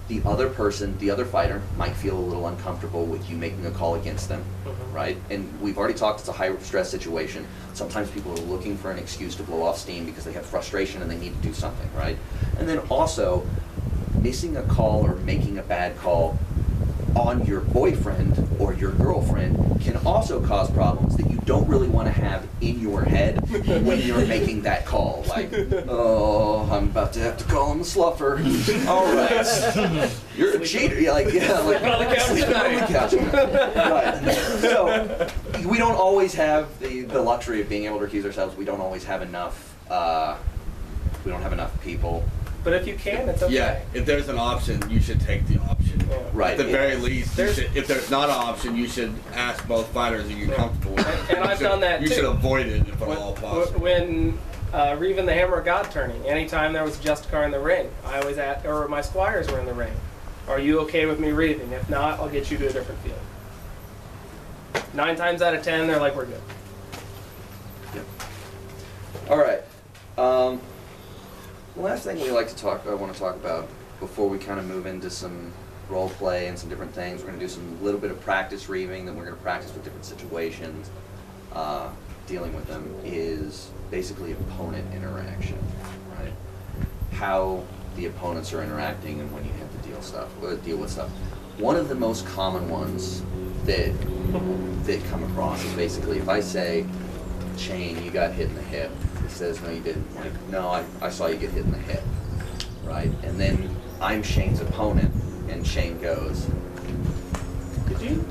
the other person, the other fighter, might feel a little uncomfortable with you making a call against them, right? And we've already talked, it's a high-stress situation. Sometimes people are looking for an excuse to blow off steam because they have frustration and they need to do something, right? And then also, missing a call or making a bad call on your boyfriend or your girlfriend can also cause problems that you don't really want to have in your head when you're making that call. Like, oh, I'm about to have to call him a sluffer. All right. You're a cheater. You're like, yeah, like, sleeping on the couch. Right. So we don't always have the luxury of being able to accuse ourselves. We don't always have enough, we don't have enough people. But if you can, it's okay. Yeah, if there's an option, you should take the option. Yeah. Right. At the very least, if there's not an option, you should ask both fighters if you're comfortable with it. And I've done that, too. You should avoid it if at all possible. When Reeving the Hammer God turning, anytime there was Justicar in the ring, I was at, or my squires were in the ring. Are you okay with me reeving? If not, I'll get you to a different field. 9 times out of 10, they're like, we're good. Yep. All right. The last thing we like to talk, I want to talk about before we kind of move into some role play and some different things, we're going to do some little bit of practice reeving, then we're going to practice with different situations, dealing with them, is basically opponent interaction, right? How the opponents are interacting and when you have to deal with stuff. One of the most common ones that come across is basically if I say, Shane, you got hit in the hip. Says, no, you didn't. Like, no, I saw you get hit in the hip, right? And then I'm Shane's opponent, and Shane goes, do you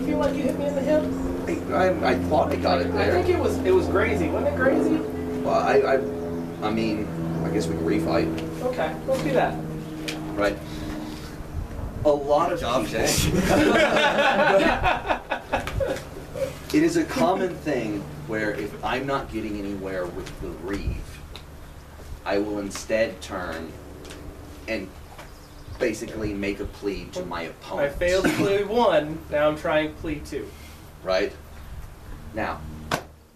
feel like you hit me in the hip? I thought I got it there. I think it was Grazy. Wasn't it Grazy? Well, I mean, I guess we can refight. Okay, let's do that. Right. A lot of people. It is a common thing where if I'm not getting anywhere with the Reeve, I will instead turn and basically make a plea to my opponent. I failed plea 1, now I'm trying plea 2. Right? Now,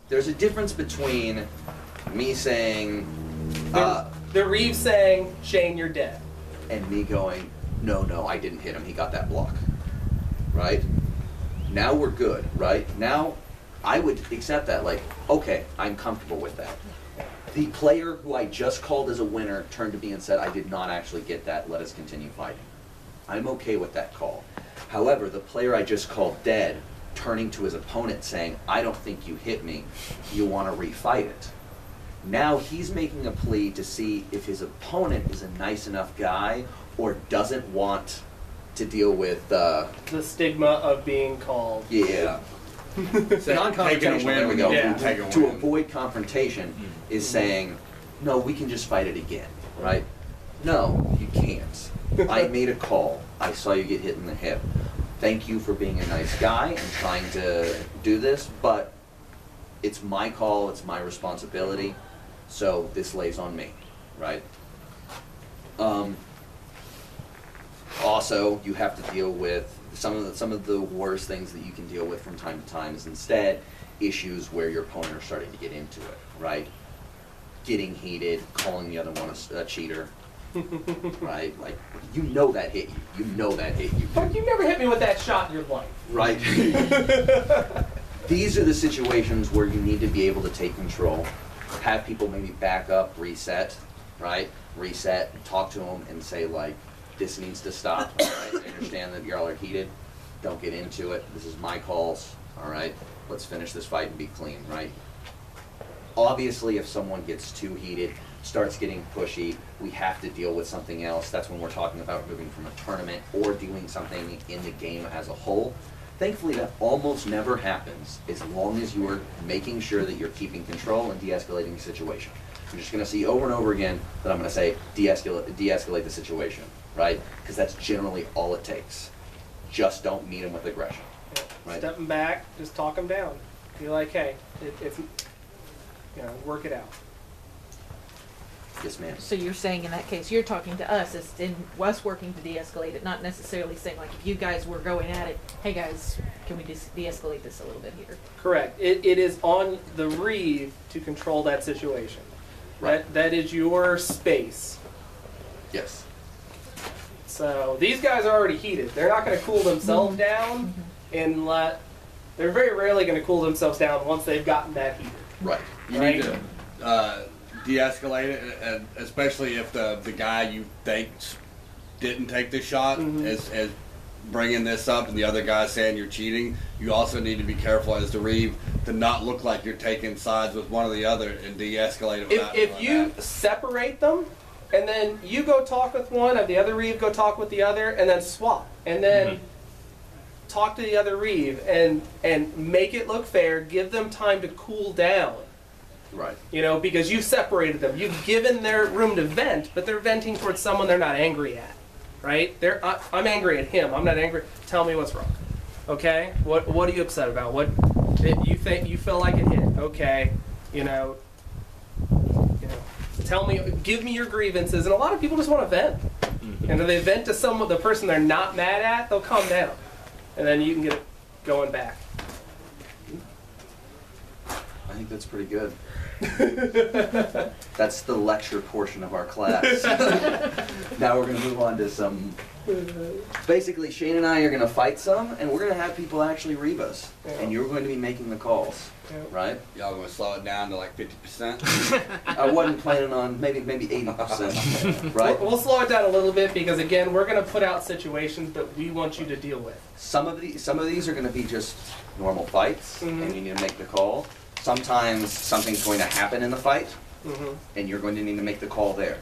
there's a difference between me saying... the Reeve saying, Shane, you're dead. And me going, no, no, I didn't hit him, he got that block. Right? Now we're good, right? Now, I would accept that, like, okay, I'm comfortable with that. The player who I just called as a winner turned to me and said, I did not actually get that, let us continue fighting. I'm okay with that call. However, the player I just called dead, turning to his opponent saying, I don't think you hit me, you want to refight it. Now he's making a plea to see if his opponent is a nice enough guy or doesn't want to deal with... the stigma of being called. Yeah. So non-confrontational, there we go. Yeah. To avoid confrontation is saying, no, we can just fight it again, right? No, you can't. I made a call. I saw you get hit in the hip. Thank you for being a nice guy and trying to do this, but it's my call, it's my responsibility, so this lays on me, right? Also, you have to deal with some of the worst things that you can deal with from time to time is instead issues where your opponent are starting to get into it, right? Getting heated, calling the other one a cheater, right? Like, you know that hit you. You know that hit you. Fuck, you never hit me with that shot in your life. Right. These are the situations where you need to be able to take control, have people maybe back up, reset, right? Reset, talk to them and say, like, this needs to stop, all right? I understand that y'all are heated. Don't get into it. This is my calls, all right? Let's finish this fight and be clean, right? Obviously, if someone gets too heated, starts getting pushy, we have to deal with something else. That's when we're talking about moving from a tournament or doing something in the game as a whole. Thankfully, that almost never happens as long as you are making sure that you're keeping control and de-escalating the situation. You're just going to see over and over again that I'm going to say de-escalate the situation, right? Because that's generally all it takes. Just don't meet them with aggression. Right? Step them back, just talk them down. Be like, hey, if you know, work it out. Yes, ma'am. So you're saying in that case, you're talking to us, it's in us working to de-escalate it, not necessarily saying like if you guys were going at it, hey guys, can we de-escalate this a little bit here? Correct. It is on the Reeve to control that situation. Right. That is your space. Yes. So these guys are already heated. They're not going to cool themselves down and let... They're very rarely going to cool themselves down once they've gotten that heated. Right. You need to de-escalate it, especially if the guy you think didn't take the shot is bringing this up and the other guy saying you're cheating. You also need to be careful as to Reeve to not look like you're taking sides with one or the other and de-escalate it without If you separate them and then you go talk with one and the other Reeve go talk with the other and then swap and then... Talk to the other Reeve and make it look fair. Give them time to cool down. Right. You know, because you've separated them. You've given their room to vent, but they're venting towards someone they're not angry at. Right? They're I'm angry at him. I'm not angry. Tell me what's wrong. Okay? What are you upset about? What you feel like it hit? Okay. You know. Tell me. Give me your grievances. And a lot of people just want to vent. And if they vent to someone, the person they're not mad at, they'll calm down. And then you can get it going back. I think that's pretty good. That's the lecture portion of our class. Now we're going to move on to some... Basically, Shane and I are going to fight some, and we're going to have people actually reeve us. Yeah. And you're going to be making the calls, right? Y'all going to slow it down to like 50%? I wasn't planning on maybe 80%, right? We'll slow it down a little bit because, again, we're going to put out situations that we want you to deal with. Some of these are going to be just normal fights, and you need to make the call. Sometimes something's going to happen in the fight, and you're going to need to make the call there,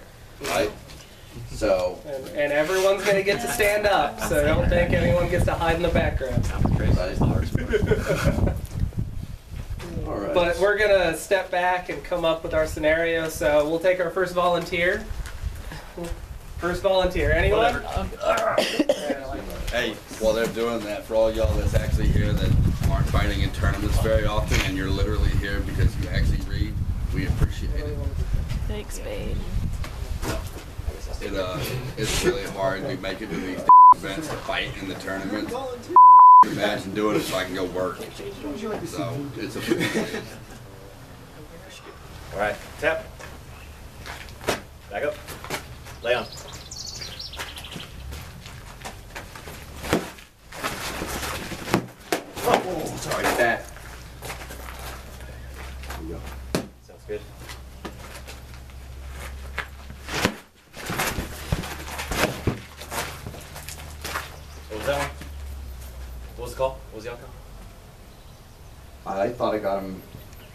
right? So and everyone's gonna get to stand up, so don't think anyone gets to hide in the background. All right. But we're gonna step back and come up with our scenario. So we'll take our first volunteer. First volunteer, anyone? Hey, while they're doing that, for all y'all that's actually here that aren't fighting in tournaments very often, and you're literally here because you actually read, we appreciate it. Thanks, babe. It's really hard. We make it to these events to fight in the tournament. Imagine doing it so I can go work. So it's a. All right, tap. Back up. Lay on. Oh, sorry, that. There you go. Sounds good. That one. What was the call? What was the outcome? I thought I got him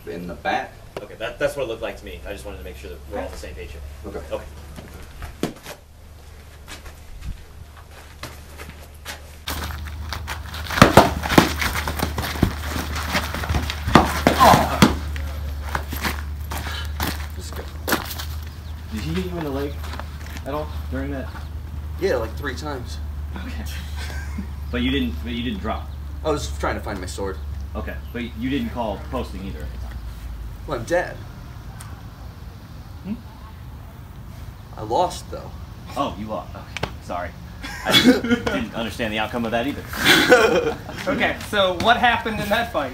in the back. Okay, that's what it looked like to me. I just wanted to make sure that we're all on the same page here. Okay. Okay. Oh. Just go. Did he hit you in the leg at all during that? Yeah, like 3 times. Okay. But you didn't drop. I was trying to find my sword. Okay, but you didn't call posting either at the time. Well, I'm dead. I lost though. Oh, you lost. Okay, sorry. I didn't understand the outcome of that either. Okay, so what happened in that fight?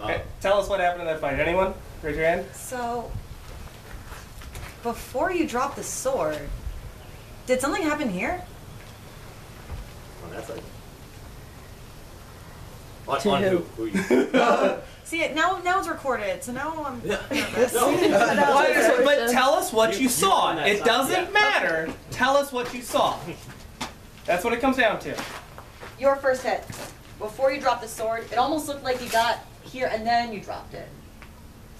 Okay, tell us what happened in that fight. Anyone? Raise your hand. So, before you dropped the sword, did something happen here? On that side. On who? See, now it's recorded, so now I'm... Yeah. But tell us what you saw. It doesn't matter. Tell us what you saw. That's what it comes down to. Your first hit. Before you dropped the sword, it almost looked like you got here and then you dropped it.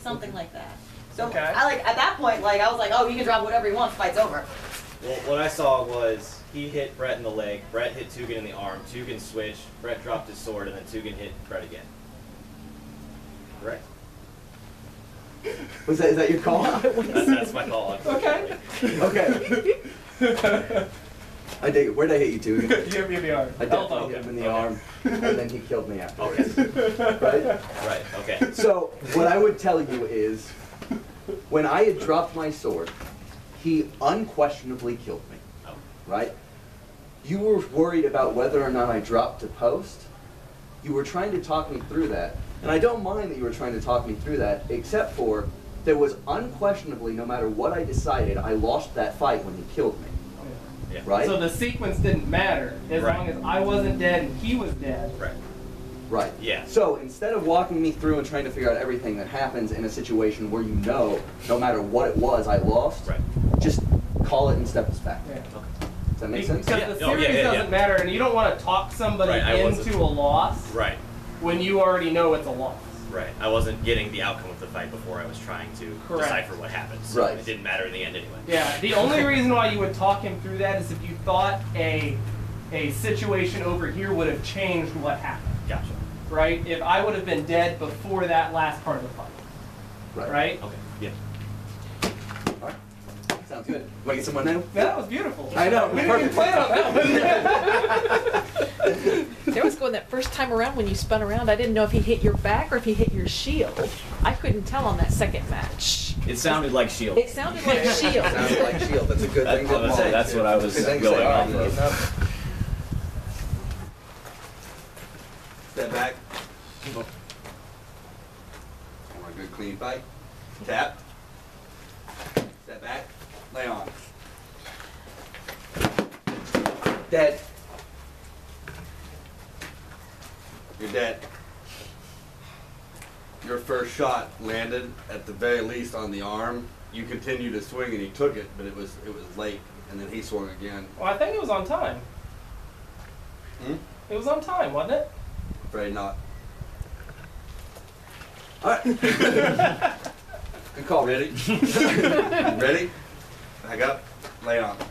Something like that. So okay. At that point, I was like, oh, you can drop whatever you want, the fight's over. Well, what I saw was he hit Brett in the leg, Brett hit Tugen in the arm, Tugen switched, Brett dropped his sword, and then Tugen hit Brett again. Correct? Is that your call? That's my call. Okay. Okay. I dig it. Where'd I hit you, Tugen? You hit me in the arm. I definitely hit him in the arm, and then he killed me after. Okay. Right? Right, okay. So, what I would tell you is, when I had dropped my sword, he unquestionably killed me, right? You were worried about whether or not I dropped to post. You were trying to talk me through that, and I don't mind that you were trying to talk me through that, except for there was unquestionably, no matter what I decided, I lost that fight when he killed me, right? So the sequence didn't matter, as long as I wasn't dead and he was dead. Right. Yeah. So instead of walking me through and trying to figure out everything that happens in a situation where you know, no matter what it was, I lost, just call it and step us back. Yeah. Okay. Does that make sense? Because the series doesn't matter, and you don't want to talk somebody into a loss when you already know it's a loss. Right. I wasn't getting the outcome of the fight before I was trying to decipher what happened. So it didn't matter in the end anyway. Yeah. The only reason why you would talk him through that is if you thought a situation over here would have changed what happened. Gotcha. Right? If I would have been dead before that last part of the fight. Right? Okay. Yeah. All right. Sounds good. Want to get someone new? Yeah, that was beautiful. I know. We didn't even plan on that one. There was going that first time around when you spun around. I didn't know if he hit your back or if he hit your shield. I couldn't tell on that second match. It sounded like shield. It sounded like shield. It sounded like shield. That's a good thing. That's what I was going off of. Step back. Want a good clean fight? Tap. Step back. Lay on. Dead. You're dead. Your first shot landed at the very least on the arm. You continued to swing and he took it, but it was late, and then he swung again. Well, I think it was on time. Hmm? It was on time, wasn't it? Afraid not. Alright. Good call, ready? Ready? Back up. Lay on. Go.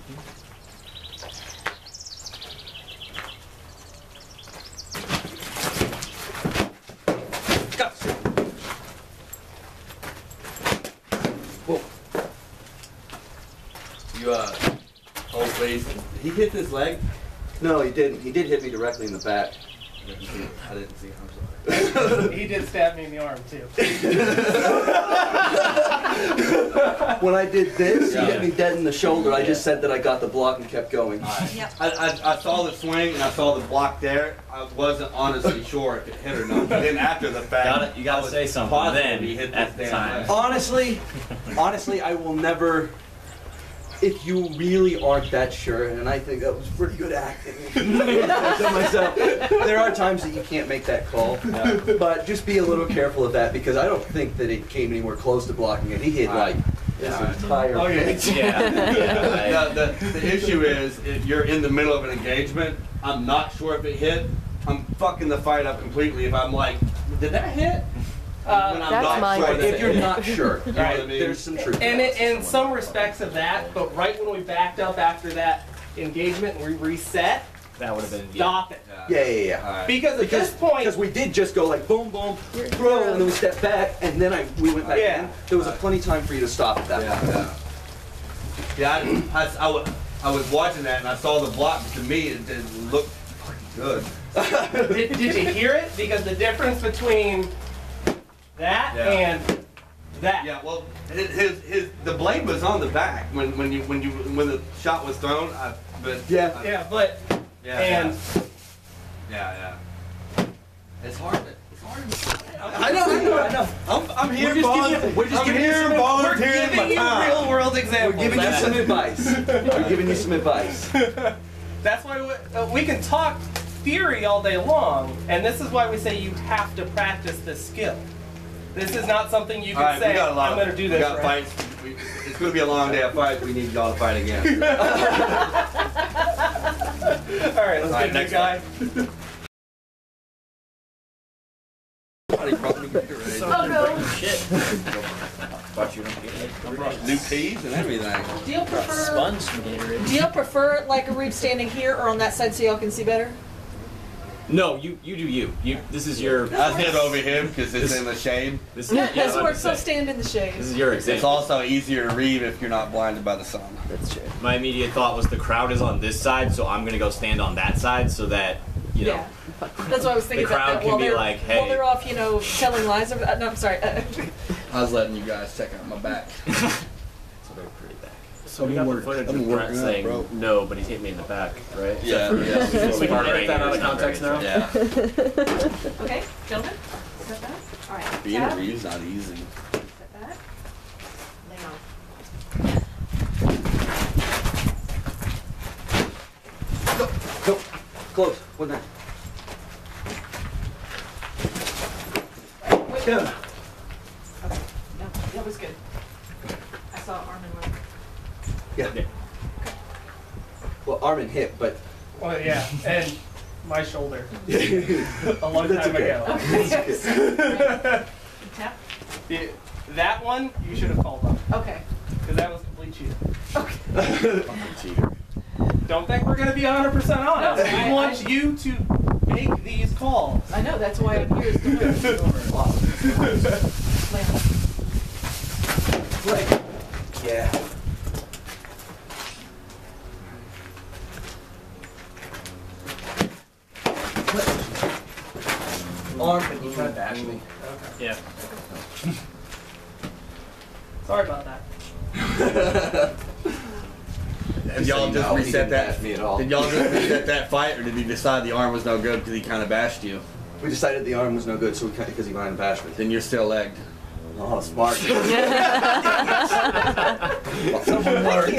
Whoa. You, old please. Did he hit this leg? No, he didn't. He did hit me directly in the back. I didn't see him, I'm sorry. He did stab me in the arm, too. When I did this, he hit me dead in the shoulder. I just said that I got the block and kept going. I saw the swing and I saw the block there. I wasn't honestly sure if it hit or not. Then after the fact, you got to say something then he hit that time. Honestly, I will never... If you really aren't that sure, and I think that was pretty good acting. There are times that you can't make that call, but just be a little careful of that, because I don't think that it came anywhere close to blocking it. He hit like this entire thing. The issue is, if you're in the middle of an engagement, I'm not sure if it hit. I'm fucking the fight up completely if I'm like, did that hit? If you're not sure, there's some truth. And in some respects of that, but right when we backed up after that engagement and we reset, that would have been stop it. Yeah. Because at this point, because we did just go like boom, boom, throw, and then we stepped back, and then we went back in. There was plenty of time for you to stop at that point. I was watching that and I saw the block. To me, it didn't look good. Did you hear it? Because the difference between that and that. Yeah, well, the blame was on the back when the shot was thrown. It's hard. I know. I'm here. We're just volunteering. We're giving you real world examples. We're giving you some advice. That's why we can talk theory all day long, and this is why we say you have to practice this skill. This is not something you can say, I'm going to do this. We got fights. It's going to be a long day of fights. We need y'all to fight again. All right, let's get next guy. Oh no! Shit. New peas and everything. Do you prefer sponge Gatorade? Do you prefer like a Reeve standing here or on that side so y'all can see better? No, you do you. This is your. I did over him because it's in the shade. This works. So stand in the shade. This is your example. It's also easier to read if you're not blinded by the sun. That's true. My immediate thought was the crowd is on this side, so I'm gonna go stand on that side so that you know. Yeah. That's what I was thinking. The crowd can be like, hey. While they're off, you know, telling lies. Over, no, I'm sorry. I was letting you guys check out my back. So we got the footage of Brett saying no, but he hit me in the back, right? Yeah. So we can edit that out of context now? Yeah. Okay, gentlemen, set that. All right. Being a Reeve's not easy. Set that. Now. Go, go. Close. One down. Wait. Down. Okay, no, that was good. I saw Armin work. Yeah. Well, arm and hip, but. Well, yeah, and my shoulder. A long time ago. Okay. Tap. That one you should have called up. Okay. Because that was complete cheating. Okay. Cheater. Don't think we're gonna be 100% honest. No, we want you to make these calls. I know. That's why I'm here. Like. Yeah. Arm, but you tried to ash me. Okay. Yeah. Sorry about that. Did y'all just reset that? Me at all. Did y'all just reset that fight, or did you decide the arm was no good because he kind of bashed you? We decided the arm was no good, so we because he kind of bashed me. Then you're still legged. Oh, smart. Someone worked.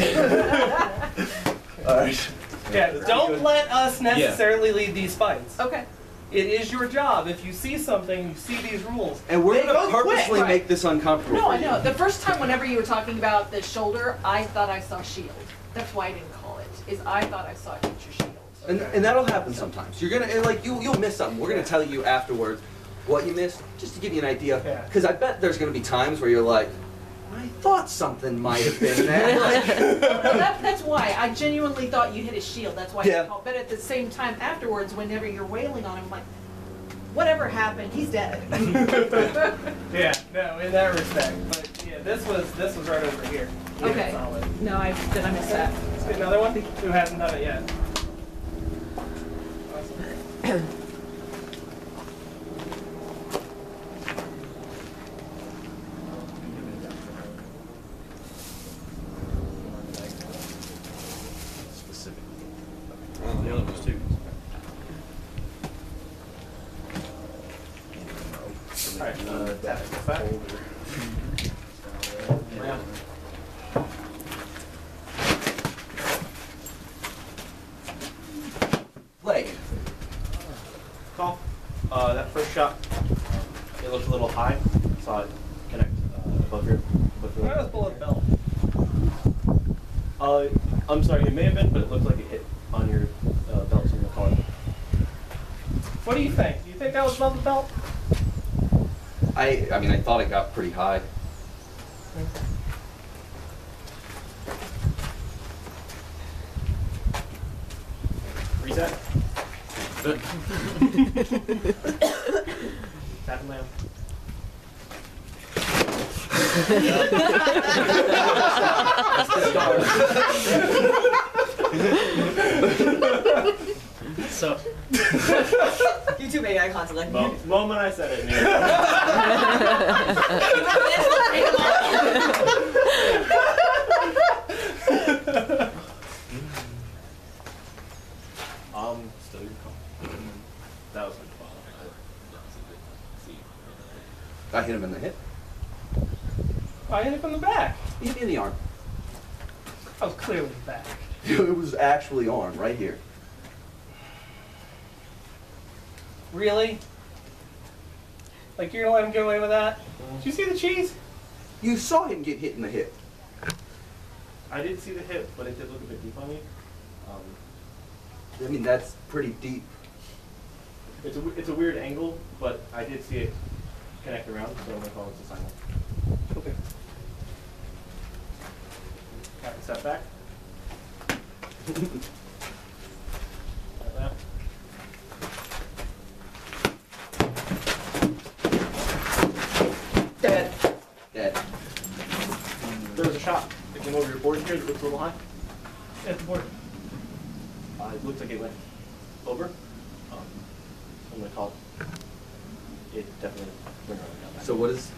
All right. Yeah, don't let us necessarily lead these fights. Okay. It is your job. If you see something, you see these rules. And we're going to purposely make this uncomfortable. No, I know. The first time, whenever you were talking about the shoulder, I thought I saw shield. That's why I didn't call it. Is I thought I saw future shield. And that'll happen sometimes. You're gonna like you'll miss something. We're gonna tell you afterwards what you missed, just to give you an idea. Because I bet there's gonna be times where you're like, I thought something might have been there. That's why. I genuinely thought you hit his shield. That's why I called. But at the same time, afterwards, whenever you're wailing on him, I'm like, whatever happened, he's dead. No, in that respect. But yeah, this was right over here. Yeah, okay. Solid. No, I missed that. Let's get another one who hasn't done it yet. Awesome. I'm sorry, it may have been, but it looked like it hit on your belt, so I'm gonna call it. What do you think? Do you think that was above the belt? I mean, I thought it got pretty high. Reset. Good. Tap him down. So you two made eye contact. The moment I said it, still your call. That was my fault. I hit him in the hip. I hit him from the back. He hit me in the arm. I was clearly back. It was actually arm, right here. Really? Like you're gonna let him get away with that? Did you see the cheese? You saw him get hit in the hip. I did see the hip, but it did look a bit deep on me. I mean, that's pretty deep. It's a weird angle, but I did see it connect around, so I'm gonna call it a sign. Okay. Got the step back. Right left. Dead. There was a shot that came over your board here that looks a little high. At the board. It looks like it went over. I'm going to call it. It definitely went around down back. So what is...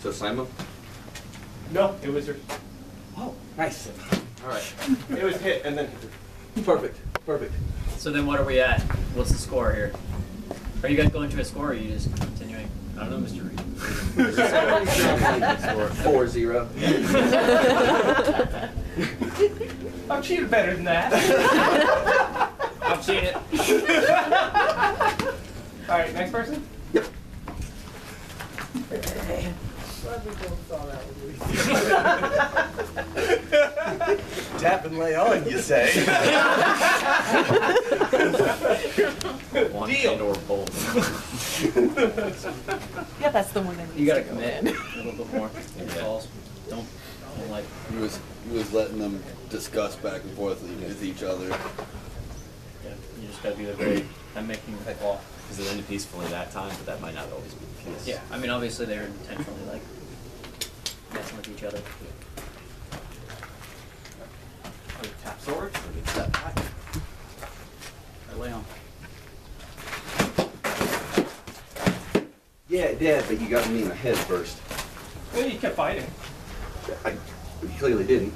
So Simon? No, it was your... Oh, nice. All right. It was hit and then hit. Perfect. So then what are we at? What's the score here? Are you guys going to a score or are you just continuing? I don't know, Mr. Reed. 4-0. I've cheated better than that. I've seen it. All right, next person? Yep. Glad we both saw that one. Tap and lay on, you say. One deal or both. Yeah, that's the one I need. You gotta commit a little bit more. Don't like. He was letting them discuss back and forth with each other. Yeah, you just gotta be the very. I'm making the call. Because it ended peacefully that time, but that might not always be the case. Yeah, I mean, obviously they're intentionally like messing with each other. Yeah. I tap sword. I lay on. Yeah, it did, but you got me in the head first. Well, you kept fighting. I clearly didn't.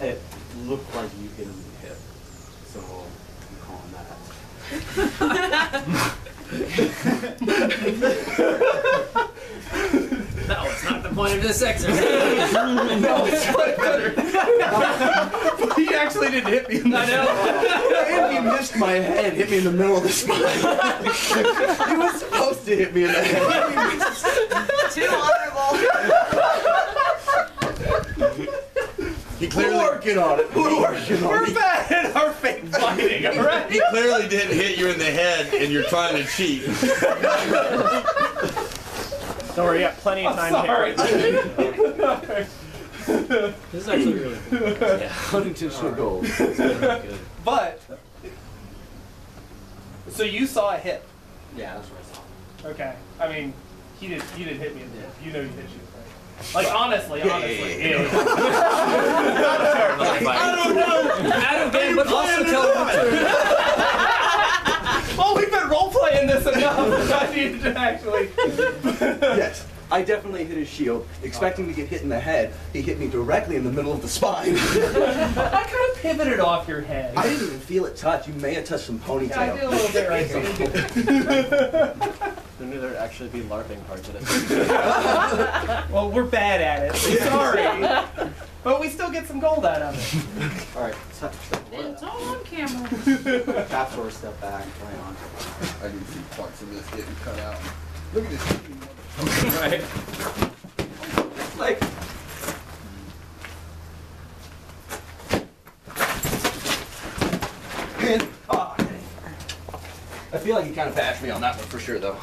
It looked like you hit him in the head, so I'm calling that out. No, it's not the point of this exercise. No, it's better. But he actually didn't hit me in the head. He missed my head, hit me in the middle of the spine. He was supposed to hit me in the head. Too honorable. We're working on it. We're bad at our fake fighting, all right? He clearly didn't hit you in the head, and you're trying to cheat. Don't worry, you got plenty of time here. This is actually really cool. Yeah, Huntington's gold. But, so you saw a hit. Yeah, that's what I saw. Okay, I mean, he didn't hit me in the head. You know he hit you. Like, honestly. Yeah. I don't know. Out of game, but also television. Well, we've been role-playing this enough. I need to actually... Yes, I definitely hit his shield. Expecting to get hit in the head, he hit me directly in the middle of the spine. I kind of pivoted off your head. I didn't even feel it touch. You may have touched some ponytail. Yeah, I did a little bit right there. I knew there'd actually be LARPing parts of it. Well, we're bad at it. Sorry. But we still get some gold out of it. All right. It's all on camera. Tap or step back. Play on. I can see parts of this getting cut out. Look at this. Right. It's like... And... I feel like he kind of bashed me on that one for sure, though.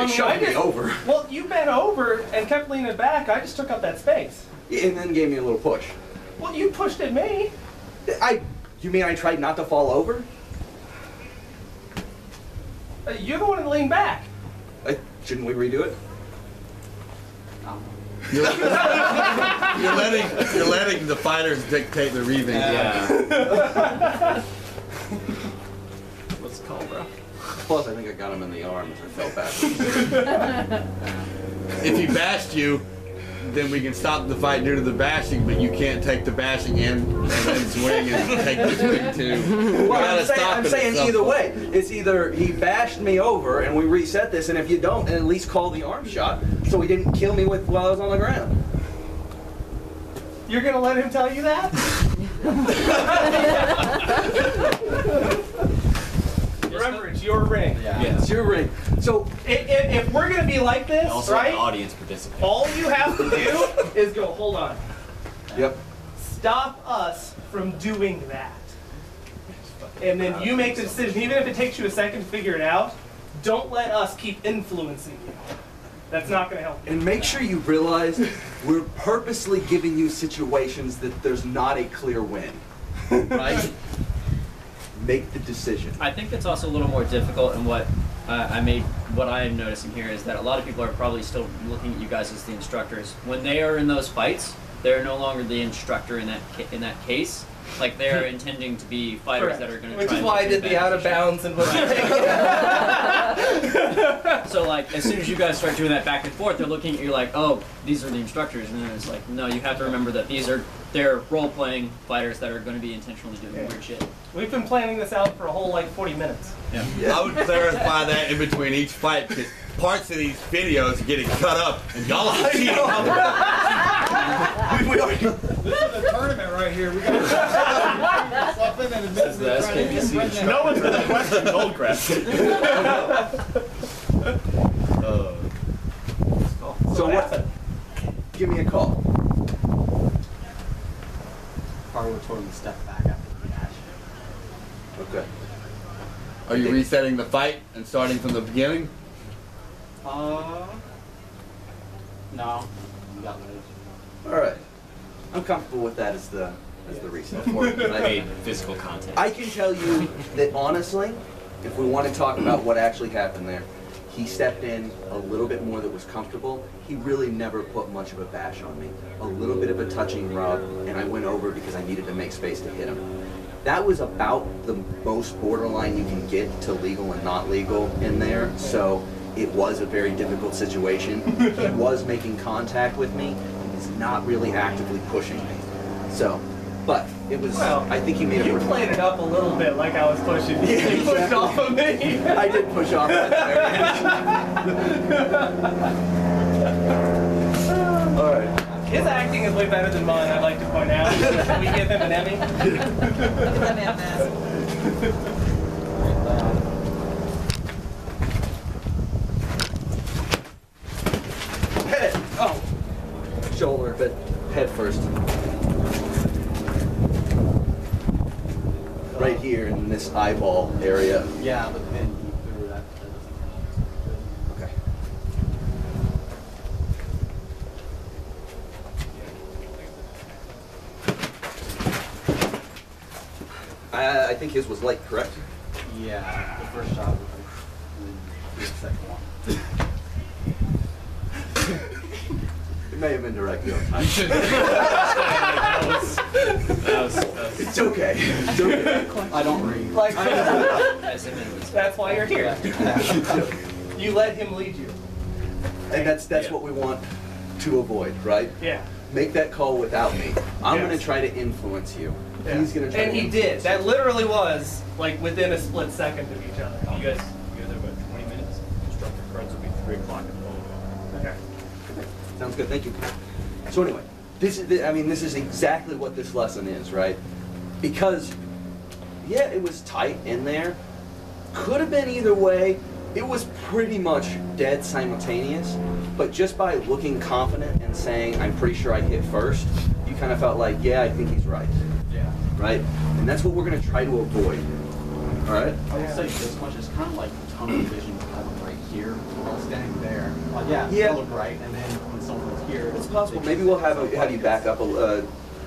He shoved me over. Well, you bent over and kept leaning back. I just took up that space. And then gave me a little push. Well, you pushed at me. You mean I tried not to fall over? You're the one that leaned back. Shouldn't we redo it? No. You're letting the fighters dictate the Reeving. Yeah. Plus, I think I got him in the arm as I fell backwards. If he bashed you, then we can stop the fight due to the bashing, but you can't take the bashing and then swing and take the swing too. Well, I'm saying either way. It's either he bashed me over and we reset this, and if you don't, then at least call the arm shot so he didn't kill me with while I was on the ground. You're going to let him tell you that? Remember, it's your ring. Yeah. Yeah. It's your ring. So if we're going to be like this, also right? An audience participant. All you have to do is go, hold on. Yep. Stop us from doing that. And then you make the decision. Even if it takes you a second to figure it out, don't let us keep influencing you. That's not going to help you. And make sure you realize we're purposely giving you situations that there's not a clear win. Right? Make the decision. I think that's also a little more difficult, and what I am noticing here is that a lot of people are probably still looking at you guys as the instructors. When they are in those fights, they're no longer the instructor in that case. Like, they're intending to be fighters that are going to try. Which is why I did the out of bounds and right. So, like, as soon as you guys start doing that back and forth, they're looking at you like, oh, these are the instructors. And then it's like, no, you have to remember that they're role-playing fighters that are going to be intentionally doing weird shit. We've been planning this out for a whole, like, 40 minutes. Yeah. I would clarify that in between each fight, because parts of these videos are getting cut up, and y'all are cheating on them. This is a tournament right here. We got something in the No one's going to question Goldcrest. So what? Give me a call. Carlo totally stepped back after the match. Okay. Are you resetting the fight and starting from the beginning? No. All right. I'm comfortable with that as the reset for it. I made physical contact. I can tell you that honestly, if we want to talk about what actually happened there, he stepped in a little bit more that was comfortable. He really never put much of a bash on me. A little bit of a touching rub, and I went over because I needed to make space to hit him. That was about the most borderline you can get to legal and not legal in there. So it was a very difficult situation. He was making contact with me. Is not really actively pushing me. So, but it was, well, I think he made it. You played it up a little bit like I was pushing you. Yeah, you pushed off of me. I did push off of you. All right. His acting is way better than mine, I'd like to point out. Should we give him an Emmy? Give him an Emmy. Shoulder, but head first. Right here in this eyeball area. Yeah, but then you threw that. Okay. I think his was light, correct? Yeah, the first shot was light. The second one. It may have been directed on time. It's okay. It's okay. I don't read. Like, that's why you're here. You let him lead you. And that's what we want to avoid, right? Yeah. Make that call without me. I'm going to try to influence you. Yeah. He's going to try to influence you. And he did. That literally was, like, within a split second of each other. You guys, you're there about 20 minutes. Instructor cards will be 3 o'clock. Sounds good, thank you. So anyway, this is exactly what this lesson is, right? Because, yeah, it was tight in there. Could have been either way. It was pretty much dead simultaneous. But just by looking confident and saying, I'm pretty sure I hit first, you kind of felt like, yeah, I think he's right. Yeah. Right? And that's what we're going to try to avoid. All right? I will say this much, it's kind of like tunnel vision right here while standing there. Like, yeah. Look right, and then someone's here. It's possible. Maybe we'll have you back up.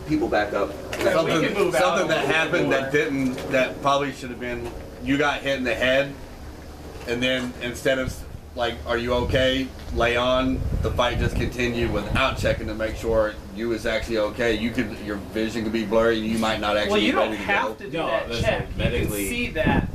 People back up. Something that happened that didn't. That probably should have been. You got hit in the head, and then instead of like, "Are you okay?" lay on. The fight just continued without checking to make sure you was actually okay. You could, your vision could be blurry, and you might not actually. Well, you don't have to do that check. You can see that.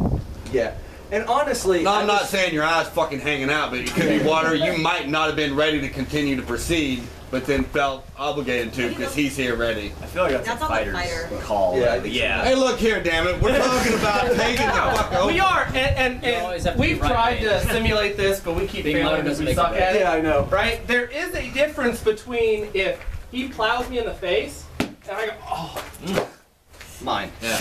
Yeah. And honestly, no, I'm not saying your eyes fucking hanging out, but it could be water. You might not have been ready to continue to proceed, but then felt obligated to because he's here ready. I feel like that's a fighter's call. Yeah, yeah. Hey, look here, damn it. We're talking about taking the fuck over. We are, and we've tried to simulate this, but we keep failing because we suck at it. Yeah, I know. Right? There is a difference between if he plows me in the face and I go, oh. Mm. Mine. Yeah.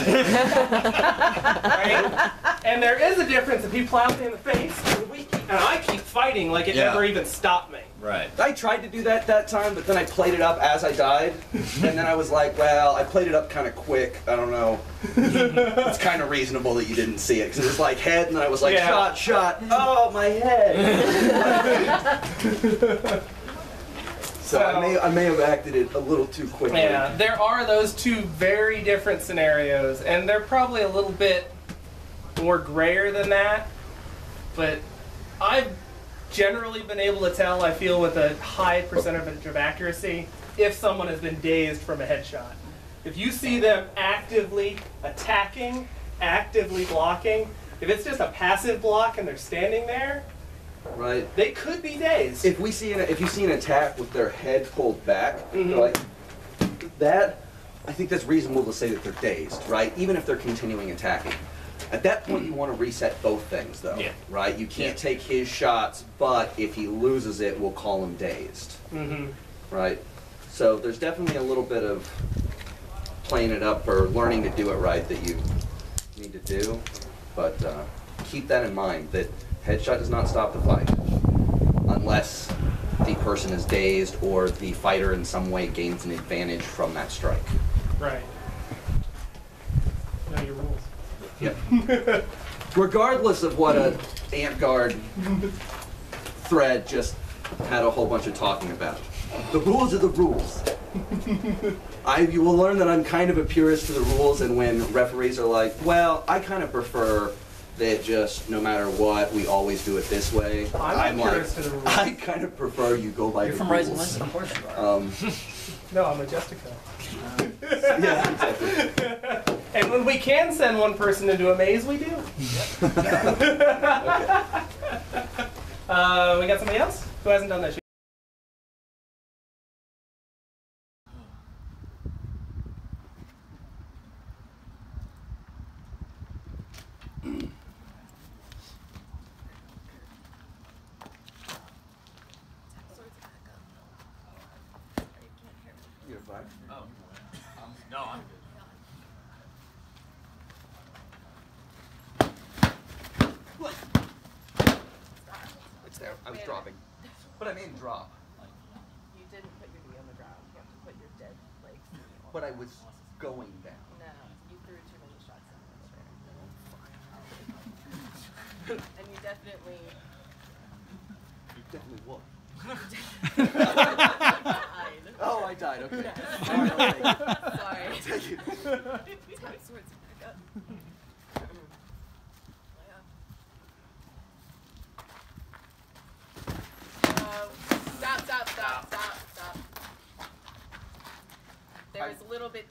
Right? And there is a difference if he plows me in the face and I keep fighting like it never even stopped me. Right. I tried to do that that time, but then I played it up as I died. And then I was like, well, I played it up kind of quick. I don't know. It's kind of reasonable that you didn't see it. Because it was like head, and then I was like, shot, shot. Oh, my head. So I may have acted it a little too quickly. Yeah, there are those two very different scenarios, and they're probably a little bit more grayer than that, but I've generally been able to tell, I feel, with a high percentage of accuracy, if someone has been dazed from a headshot. If you see them actively attacking, actively blocking, if it's just a passive block and they're standing there, right, they could be dazed. If we see if you see an attack with their head pulled back, like that, I think that's reasonable to say that they're dazed, right? Even if they're continuing attacking. At that point, you want to reset both things, though, right? You can't take his shots, but if he loses it, we'll call him dazed, right? So there's definitely a little bit of playing it up or learning to do it right that you need to do, but keep that in mind, that headshot does not stop the fight unless the person is dazed or the fighter in some way gains an advantage from that strike. Right. Know your rules. Yep. Regardless of what an ant guard thread just had a whole bunch of talking about. The rules are the rules. You will learn that I'm kind of a purist to the rules, and when referees are like, well, I kind of prefer that just no matter what, we always do it this way. I'm like, I kind of prefer you go by the rules. You're from Rising Legend, of course you are. No, I'm a Jessica. Yeah, exactly. And when we can send one person into a maze, we do. Yep. Okay. We got somebody else who hasn't done that shit?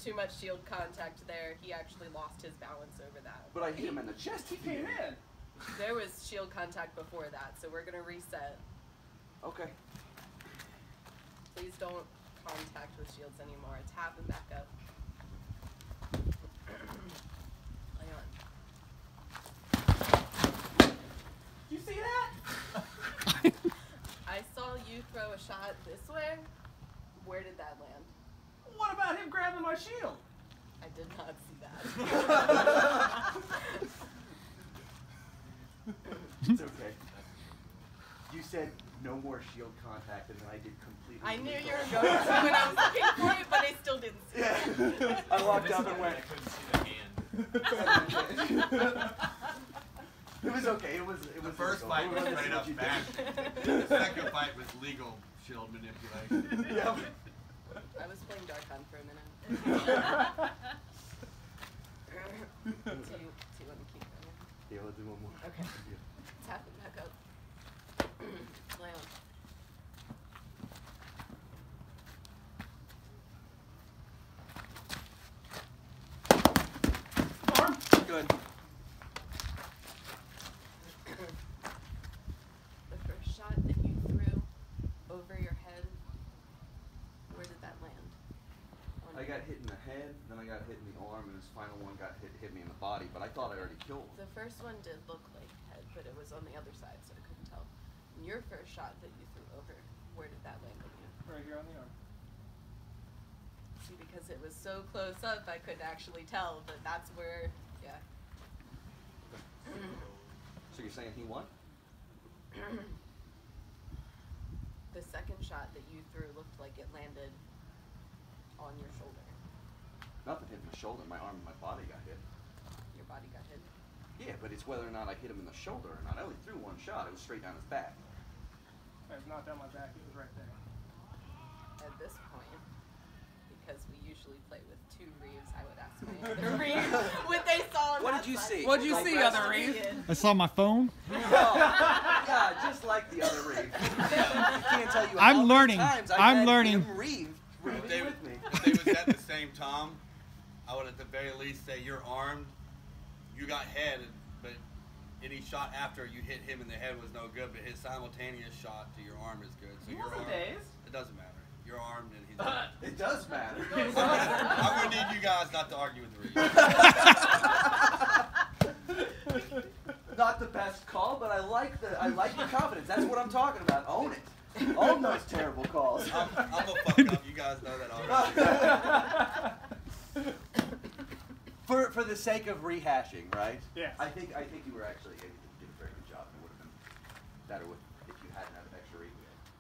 Too much shield contact there. He actually lost his balance over that. But I hit him in the chest. He came in. There was shield contact before that, so we're gonna reset. Okay. Please don't contact with shields anymore. Tap and back up. Hang on. You see that? I saw you throw a shot this way. Where did that land? What about him grabbing my shield? I did not see that. It's okay. You said no more shield contact, and then I did completely. I knew you were going to when I was looking for it, but I still didn't see it. Yeah. I walked up and went. I couldn't see the hand. It was okay. It was the first fight was straight up back. The second fight was legal shield manipulation. Yep. I was playing Dark Hunt for a minute. Do you want me to keep going? Yeah, we'll do one more. Okay. Yeah. Tap it back up. Lay on. Arm. Good. this final one got hit me in the body, but I thought I already killed him. The first one did look like head, but it was on the other side, so I couldn't tell. And your first shot that you threw over, where did that land on you? Right here on the arm. See, because it was so close up, I couldn't actually tell, but that's where, yeah. So you're saying he won? The second shot that you threw looked like it landed on your shoulder. Nothing hit my shoulder. My arm and my body got hit. Your body got hit? Yeah, but it's whether or not I hit him in the shoulder or not. I only threw one shot. It was straight down his back. It was not down my back. It was right there. At this point, because we usually play with two Reeves, I would ask my other Reeve what they saw on that side. What did you see? What did you see, other Reeve? I saw my phone. Oh, God, just like the other Reeve. I can't tell you how many times I've had him Reeve stay with me. If they was at the same time, I would at the very least say you're armed, you got head, but any shot after you hit him in the head was no good, but his simultaneous shot to your arm is good. So he wasn't dazed. It doesn't matter. You're armed and he's not. It does matter. I'm going to need you guys not to argue with the Reeve. Not the best call, but I like the confidence. That's what I'm talking about. Own it. Own those terrible calls. I'm a fuck up. You guys know that already. For the sake of rehashing, right? Yeah. I think you were actually able to do a very good job. It would have been better with if you hadn't had an extra Reeve.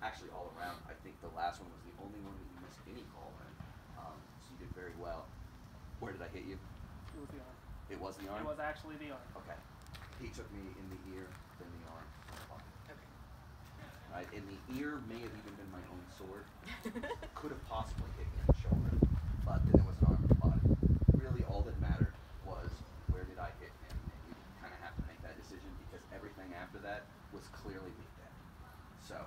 Actually, all around, I think the last one was the only one that you missed any call in. So you did very well. Where did I hit you? It was the arm. It was the arm? It was actually the arm. Okay. He took me in the ear, then the arm. Okay. Right, and the ear may have even been my own sword. Could have possibly hit me in the shoulder, but then it was an arm and a body. Really, all that mattered was where did I hit him? And you kind of have to make that decision because everything after that was clearly me dead. So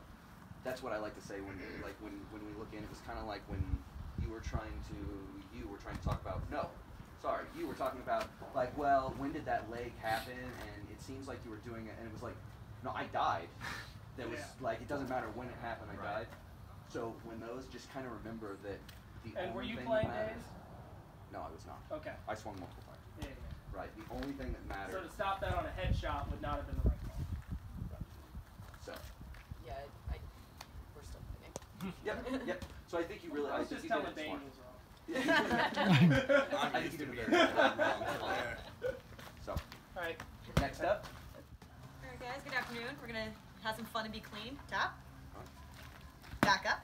that's what I like to say when, like, when we look in. It was kind of like when you were trying to talk about, no, sorry, you were talking about, like, well, when did that leg happen? And it seems like you were doing it, and it was like, no, I died. That was, like, it doesn't matter when it happened, I died. So when those, just kind of remember that the and only thing that matters. And were you playing days? No, I was not. Okay. I swung multiple times. Yeah, yeah. Right, the only thing that mattered. So to stop that on a headshot would not have been the right call. Right. So. Yeah, Yep. So I think you really. I was just telling Bane was wrong. I think you did a very wrong there. So. All right. Next up. All right, guys. Good afternoon. We're gonna have some fun and be clean. Tap. Back up.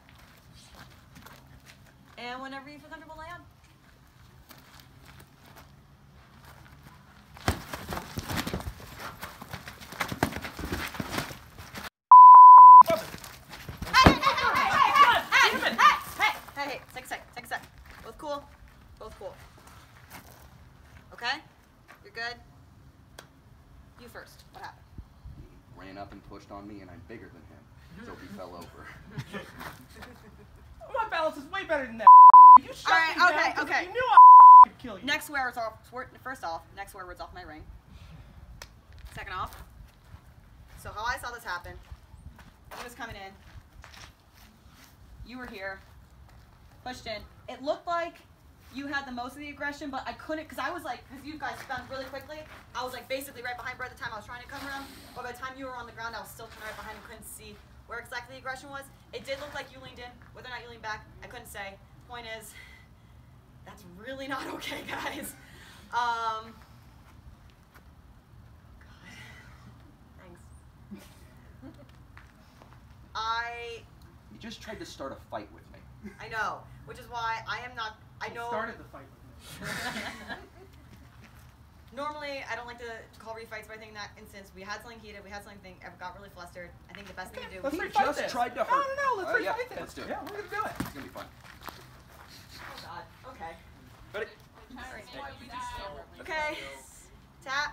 And whenever you feel comfortable, lay on. Both cool. Okay? You're good? You first. What happened? He ran up and pushed on me, and I'm bigger than him. So he fell over. My balance is way better than that. You shot me down, okay. You knew I could kill you. Next swear word's off my ring. Second off. So how I saw this happen, he was coming in. You were here. Pushed in. It looked like you had the most of the aggression, but I couldn't, because you guys spun really quickly. I was like basically right behind Brett at the time I was trying to come around, but by the time you were on the ground, I was still kind of right behind and couldn't see where exactly the aggression was. It did look like you leaned in. Whether or not you leaned back, I couldn't say. Point is, that's really not okay, guys. Thanks. You just tried to start a fight with me. I know, which is why I am not. I know. Started the fight with me. Normally, I don't like to call refights, but I think in that instance, we had something heated, we had something. I got really flustered. I think the best thing to do. Let's refight this. Just tried to hurt. No. Let's refight this. Let's do it. Yeah, we're gonna do it. It's gonna be fun. Oh God. Okay. Ready? Okay. Tap.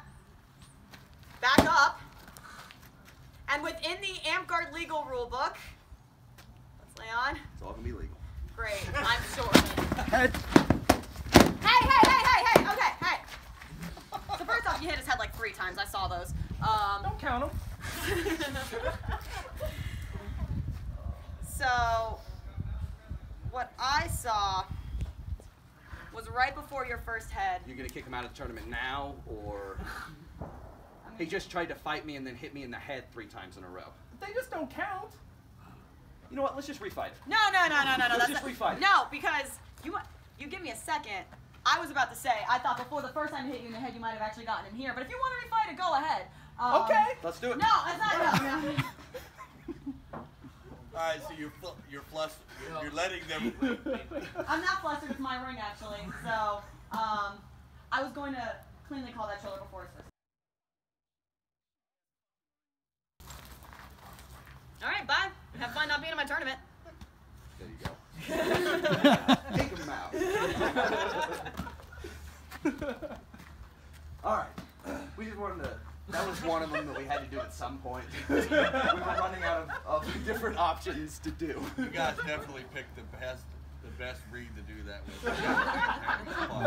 Back up. And within the Amp Guard legal rule book. Leon? It's all gonna be legal. Great, I'm sure. Hey, okay. So first off, you hit his head like 3 times. I saw those. Don't count them. So, what I saw was right before your first head. You're gonna kick him out of the tournament now, or? I mean, he just tried to fight me and then hit me in the head 3 times in a row. They just don't count. You know what? Let's just refight it. No. Let's just refight it. No, because you give me a second. I was about to say, I thought before the first time he hit you in the head, you might have actually gotten him here. But if you want to refight it, go ahead. Okay. Let's do it. No, it's not. No. All right, so you're flustered. You're letting them. I'm not flustered. It's my ring, actually. So I was going to cleanly call that shoulder before assist. All right, bye. Have fun not being in my tournament. There you go. Take him out. All right. We just wanted to. That was one of them that we had to do at some point. We were running out of different options to do. You guys definitely picked the best read to do that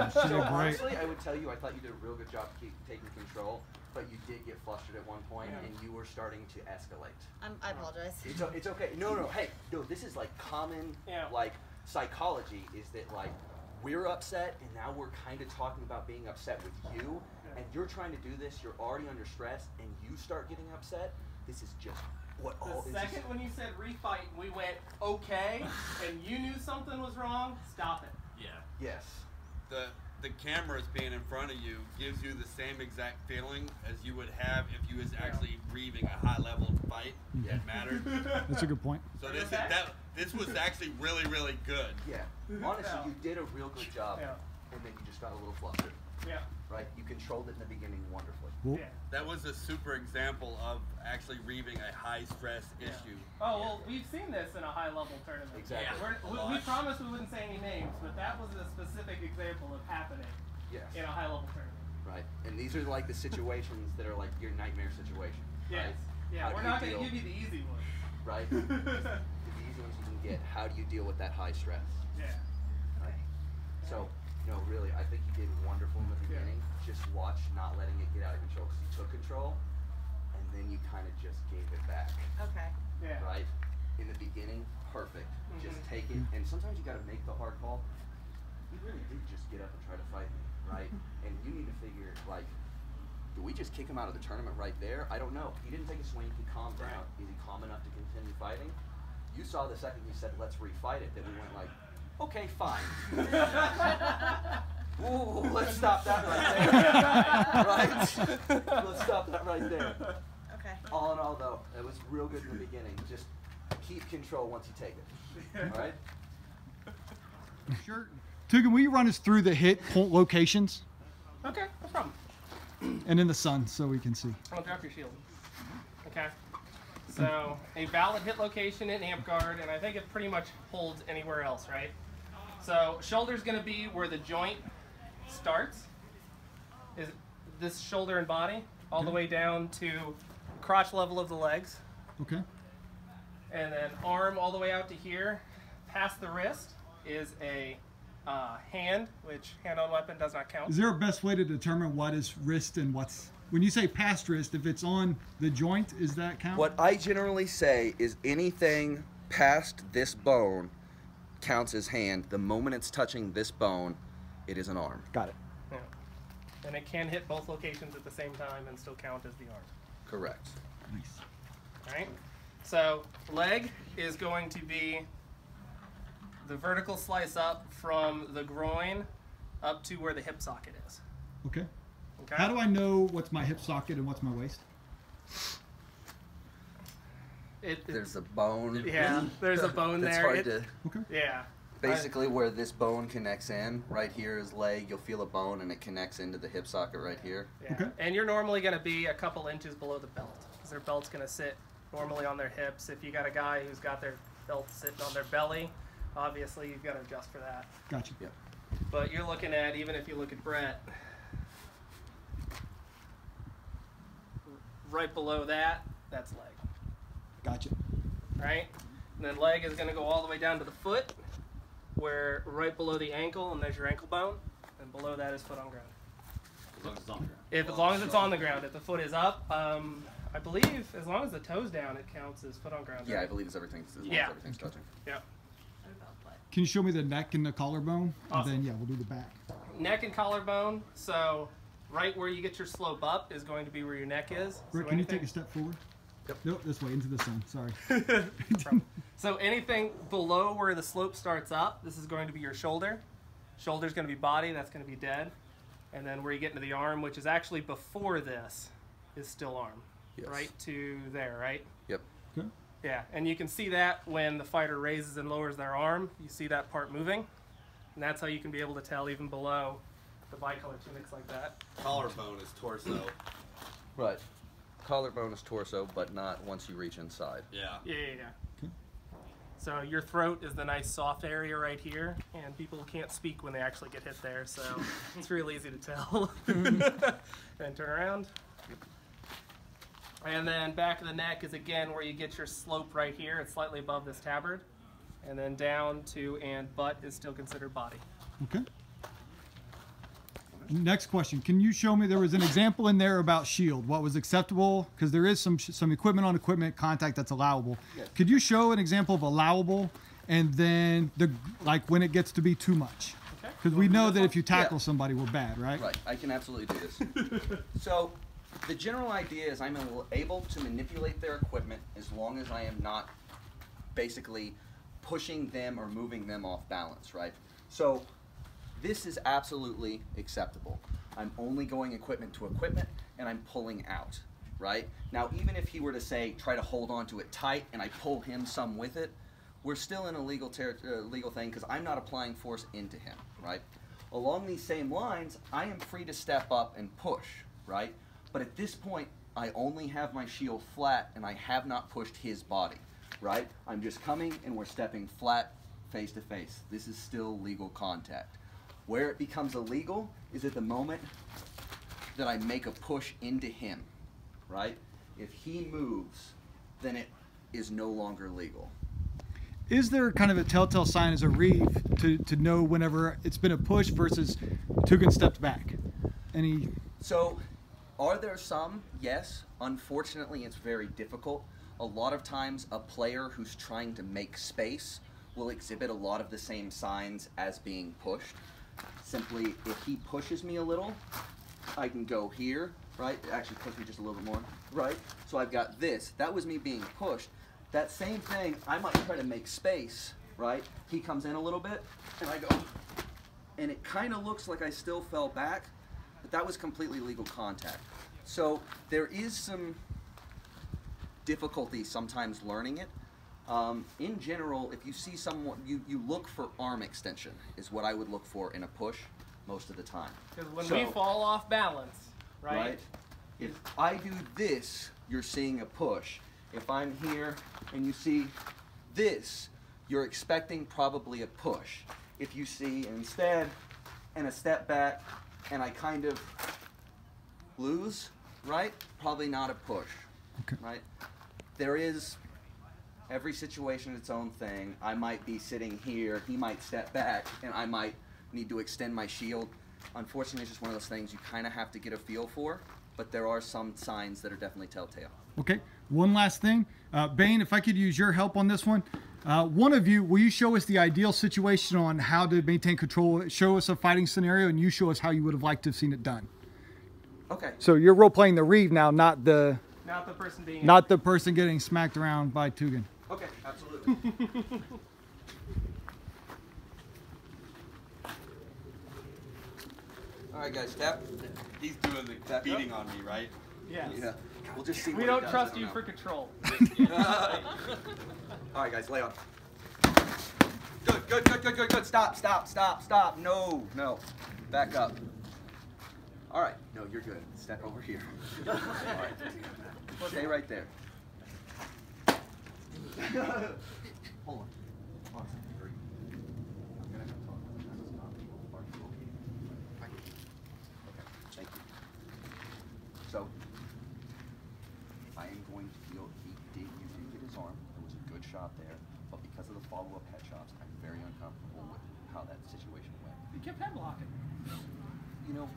with. So honestly, I would tell you, I thought you did a real good job taking control, but you did get flustered at one point, yeah. And you were starting to escalate. I apologize. It's okay. No. Hey, no. This is like common, yeah. Like psychology is that like we're upset, and now we're kind of talking about being upset with you. And you're trying to do this, you're already under stress, and you start getting upset, this is just what all is. The second when you said refight, we went, okay, and you knew something was wrong, stop it. Yeah. Yes. The cameras being in front of you gives you the same exact feeling as you would have if you was actually reeving a high-level fight that mattered. That's a good point. So this was actually really, really good. Yeah. Honestly, you did a real good job, and then you just got a little flustered. Yeah. Right? You controlled it in the beginning wonderfully. Yeah. That was a super example of actually reeving a high-stress issue. Oh, well, we've seen this in a high-level tournament. Exactly. Yeah. We promised we wouldn't say any names, but that was a specific example of happening in a high-level tournament. Right. And these are like the situations that are like your nightmare situation. Yes. Right? Yeah, we're not going to give you the easy ones. Right? The easy ones you can get. How do you deal with that high stress? Yeah. Right? So... No, really, I think you did wonderful in the beginning. Yeah. Just watch, not letting it get out of control, because you took control, and then you kind of just gave it back. Okay. Yeah. Right? In the beginning, perfect. Mm-hmm. Just take it, and sometimes you got to make the hard call. You really did just get up and try to fight me, right? And you need to figure, like, do we just kick him out of the tournament right there? I don't know. He didn't take a swing. He calmed down. Is he calm enough to continue fighting? You saw the second you said, let's refight it, that we went like, okay, fine. Ooh, let's stop that right there. Right? Let's stop that right there. Okay. All in all, though, it was real good in the beginning. Just keep control once you take it. All right? Sure. Tugen, will you run us through the hit point locations? Okay, no problem. And in the sun, so we can see. I'll drop your shield. Okay. So, a valid hit location in amp guard, and I think it pretty much holds anywhere else, right? So, shoulder's going to be where the joint starts, is this shoulder and body, all the way down to crotch level of the legs. Okay. And then arm all the way out to here, past the wrist, is a hand, which hand-on weapon does not count. Is there a best way to determine what is wrist and what's... When you say past wrist, if it's on the joint, is that count? What I generally say is anything past this bone counts as hand. The moment it's touching this bone, it is an arm. Got it. Yeah. And it can hit both locations at the same time and still count as the arm. Correct. Nice. All right. So leg is going to be the vertical slice up from the groin up to where the hip socket is. Okay. Okay. How do I know what's my hip socket and what's my waist? There's a bone. Yeah, there's a bone there. Hard to, yeah. Basically where this bone connects in, right here is leg. You'll feel a bone and it connects into the hip socket right here. Yeah. Okay. And you're normally going to be a couple inches below the belt, because their belt's going to sit normally on their hips. If you got a guy who's got their belt sitting on their belly, obviously you've got to adjust for that. Gotcha. Yep. But you're looking at, even if you look at Brett, right below that, that's leg. Gotcha. Right? And then leg is going to go all the way down to the foot, where right below the ankle, and there's your ankle bone, and below that is foot on ground. As long as it's on the ground. As long as it's on the ground. If the foot is up, I believe as long as the toe's down, it counts as foot on ground. Yeah, I believe it's everything. As long as everything's touching. Yeah. What about butt? Can you show me the neck and the collarbone? Awesome. And then, yeah, we'll do the back. Neck and collarbone. So right where you get your slope up is going to be where your neck is. Brett, so can you take a step forward? Yep. Nope, this way, into the sun. Sorry. So anything below where the slope starts up, this is going to be your shoulder. Shoulder's going to be body, that's going to be dead. And then where you get into the arm, which is actually before this, is still arm. Yes. Right to there, right? Yep. Okay. Yeah, and you can see that when the fighter raises and lowers their arm, you see that part moving. And that's how you can be able to tell even below the bicolor tunics like that. Collarbone is torso. Right. Collarbone is torso, but not once you reach inside. Yeah. Yeah, yeah, yeah. Okay. So your throat is the nice soft area right here, and people can't speak when they actually get hit there, so it's real easy to tell. And turn around. And then back of the neck is again where you get your slope right here. It's slightly above this tabard. And then down to and butt is still considered body. Okay. Next question. Can you show me, there was an example in there about shield, what was acceptable? Because there is some equipment on equipment contact that's allowable. Yes. Could you show an example of allowable and then the like when it gets to be too much? Okay. Because we know that if you tackle somebody, we're bad, right? Right. I can absolutely do this. So the general idea is I'm able to manipulate their equipment as long as I am not basically pushing them or moving them off balance, right? So this is absolutely acceptable. I'm only going equipment to equipment and I'm pulling out, right? Now, even if he were to say, try to hold on to it tight and I pull him some with it, we're still in a legal thing because I'm not applying force into him, right? Along these same lines, I am free to step up and push, right? But at this point, I only have my shield flat and I have not pushed his body, right? I'm just coming and we're stepping flat face to face. This is still legal contact. Where it becomes illegal is at the moment that I make a push into him, right? If he moves, then it is no longer legal. Is there kind of a telltale sign as a Reeve to know whenever it's been a push versus Tugen stepped back? Any? So, are there some? Yes. Unfortunately, it's very difficult. A lot of times a player who's trying to make space will exhibit a lot of the same signs as being pushed. Simply, if he pushes me a little, I can go here, right? Actually, push me just a little bit more, right? So I've got this. That was me being pushed. That same thing, I might try to make space, right? He comes in a little bit, and I go, and it kind of looks like I still fell back, but that was completely legal contact. So there is some difficulty sometimes learning it. In general, if you see someone, you look for arm extension is what I would look for in a push most of the time. Because when we fall off balance, right? If I do this, you're seeing a push. If I'm here and you see this, you're expecting probably a push. If you see instead and a step back, and I kind of lose, right? Probably not a push, okay. Right? There is every situation its own thing. I might be sitting here, he might step back, and I might need to extend my shield. Unfortunately, it's just one of those things you kind of have to get a feel for, but there are some signs that are definitely telltale. Okay, one last thing. Bane, if I could use your help on this one. One of you, will you show us the ideal situation on how to maintain control? Show us a fighting scenario, and you show us how you would have liked to have seen it done. Okay. So you're role-playing the Reeve now, not the person getting smacked around by Tugen. Okay, absolutely. All right, guys, step. He's doing the beating on me, right? Yes. Yeah. We'll just see. We don't trust you for control. All right, guys, lay on. Good, good, good, good, good, good. Stop, stop, stop, stop. No, no. Back up. All right. No, you're good. Step over here. All right. Stay right there. Hold on. Shot there, but because of the follow-up head shots, I'm very uncomfortable with how that situation went. You kept head blocking. You know,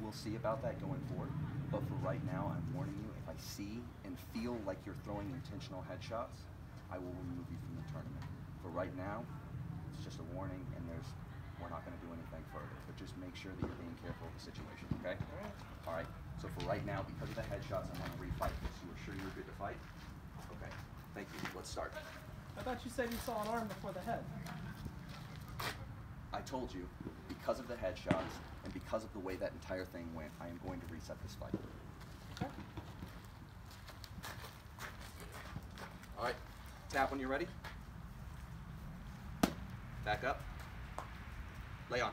we'll see about that going forward, but for right now, I'm warning you, if I see and feel like you're throwing intentional headshots, I will remove you from the tournament. For right now, It's just a warning, and we're not going to do anything further. But just make sure that you're being careful of the situation, okay? All right. So for right now, because of the headshots, I'm going to refight this. You were sure you were good to fight? Okay. Thank you. Let's start. I thought you said you saw an arm before the head. I told you, because of the headshots and because of the way that entire thing went, I am going to reset this fight. Okay. All right. Tap when you're ready. Back up. Lay on.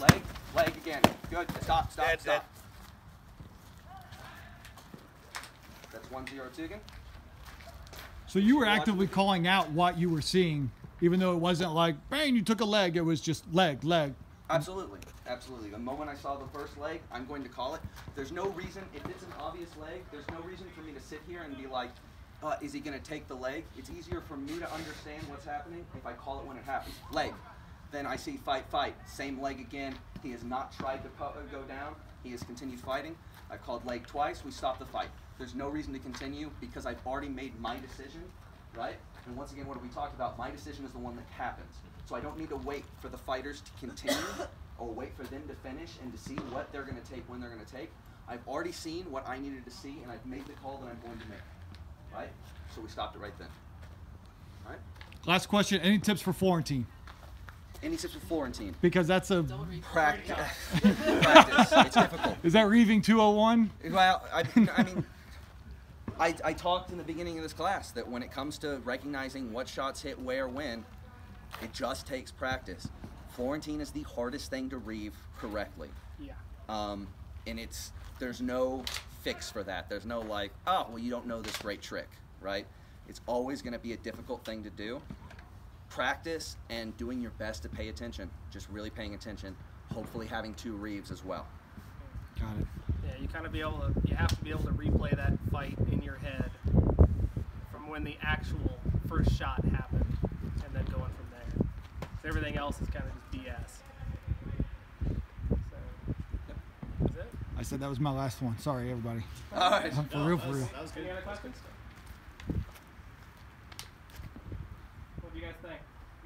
Leg, leg again. Good. Stop. That's 1-0 Tugen. So you were actively calling out what you were seeing, even though it wasn't like, bang, you took a leg. It was just leg, leg. Absolutely. Absolutely. The moment I saw the first leg, I'm going to call it. There's no reason, if it's an obvious leg, there's no reason for me to sit here and be like, is he going to take the leg? It's easier for me to understand what's happening if I call it when it happens. Leg. Then I see fight, fight. Same leg again. He has not tried to go down. He has continued fighting. I called leg twice. We stopped the fight. There's no reason to continue because I've already made my decision, right? And once again, what have we talked about? My decision is the one that happens. So I don't need to wait for the fighters to continue or wait for them to finish and to see what they're going to take, when they're going to take. I've already seen what I needed to see, and I've made the call that I'm going to make, right? So we stopped it right then, all right? Last question, any tips for Florentine? Any tips for Florentine? Because that's a practice. Practice. It's difficult. Is that Reeving 201? Well, I mean, I talked in the beginning of this class that when it comes to recognizing what shots hit where when, it just takes practice. Florentine is the hardest thing to Reeve correctly. Yeah. And there's no fix for that. There's no like, oh, well, you don't know this great trick, right? It's always going to be a difficult thing to do. Practice and doing your best to pay attention. Just really paying attention. Hopefully having two Reeves as well. Got it. Yeah, you kind of you have to be able to replay that fight in your head from when the actual first shot happened and then going from there. So everything else is kind of just BS. So, that's it. I said that was my last one. Sorry, everybody. All right. For real. That was good. Any other questions? What do you guys think?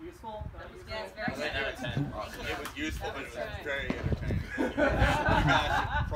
Useful? Not useful? It was very entertaining.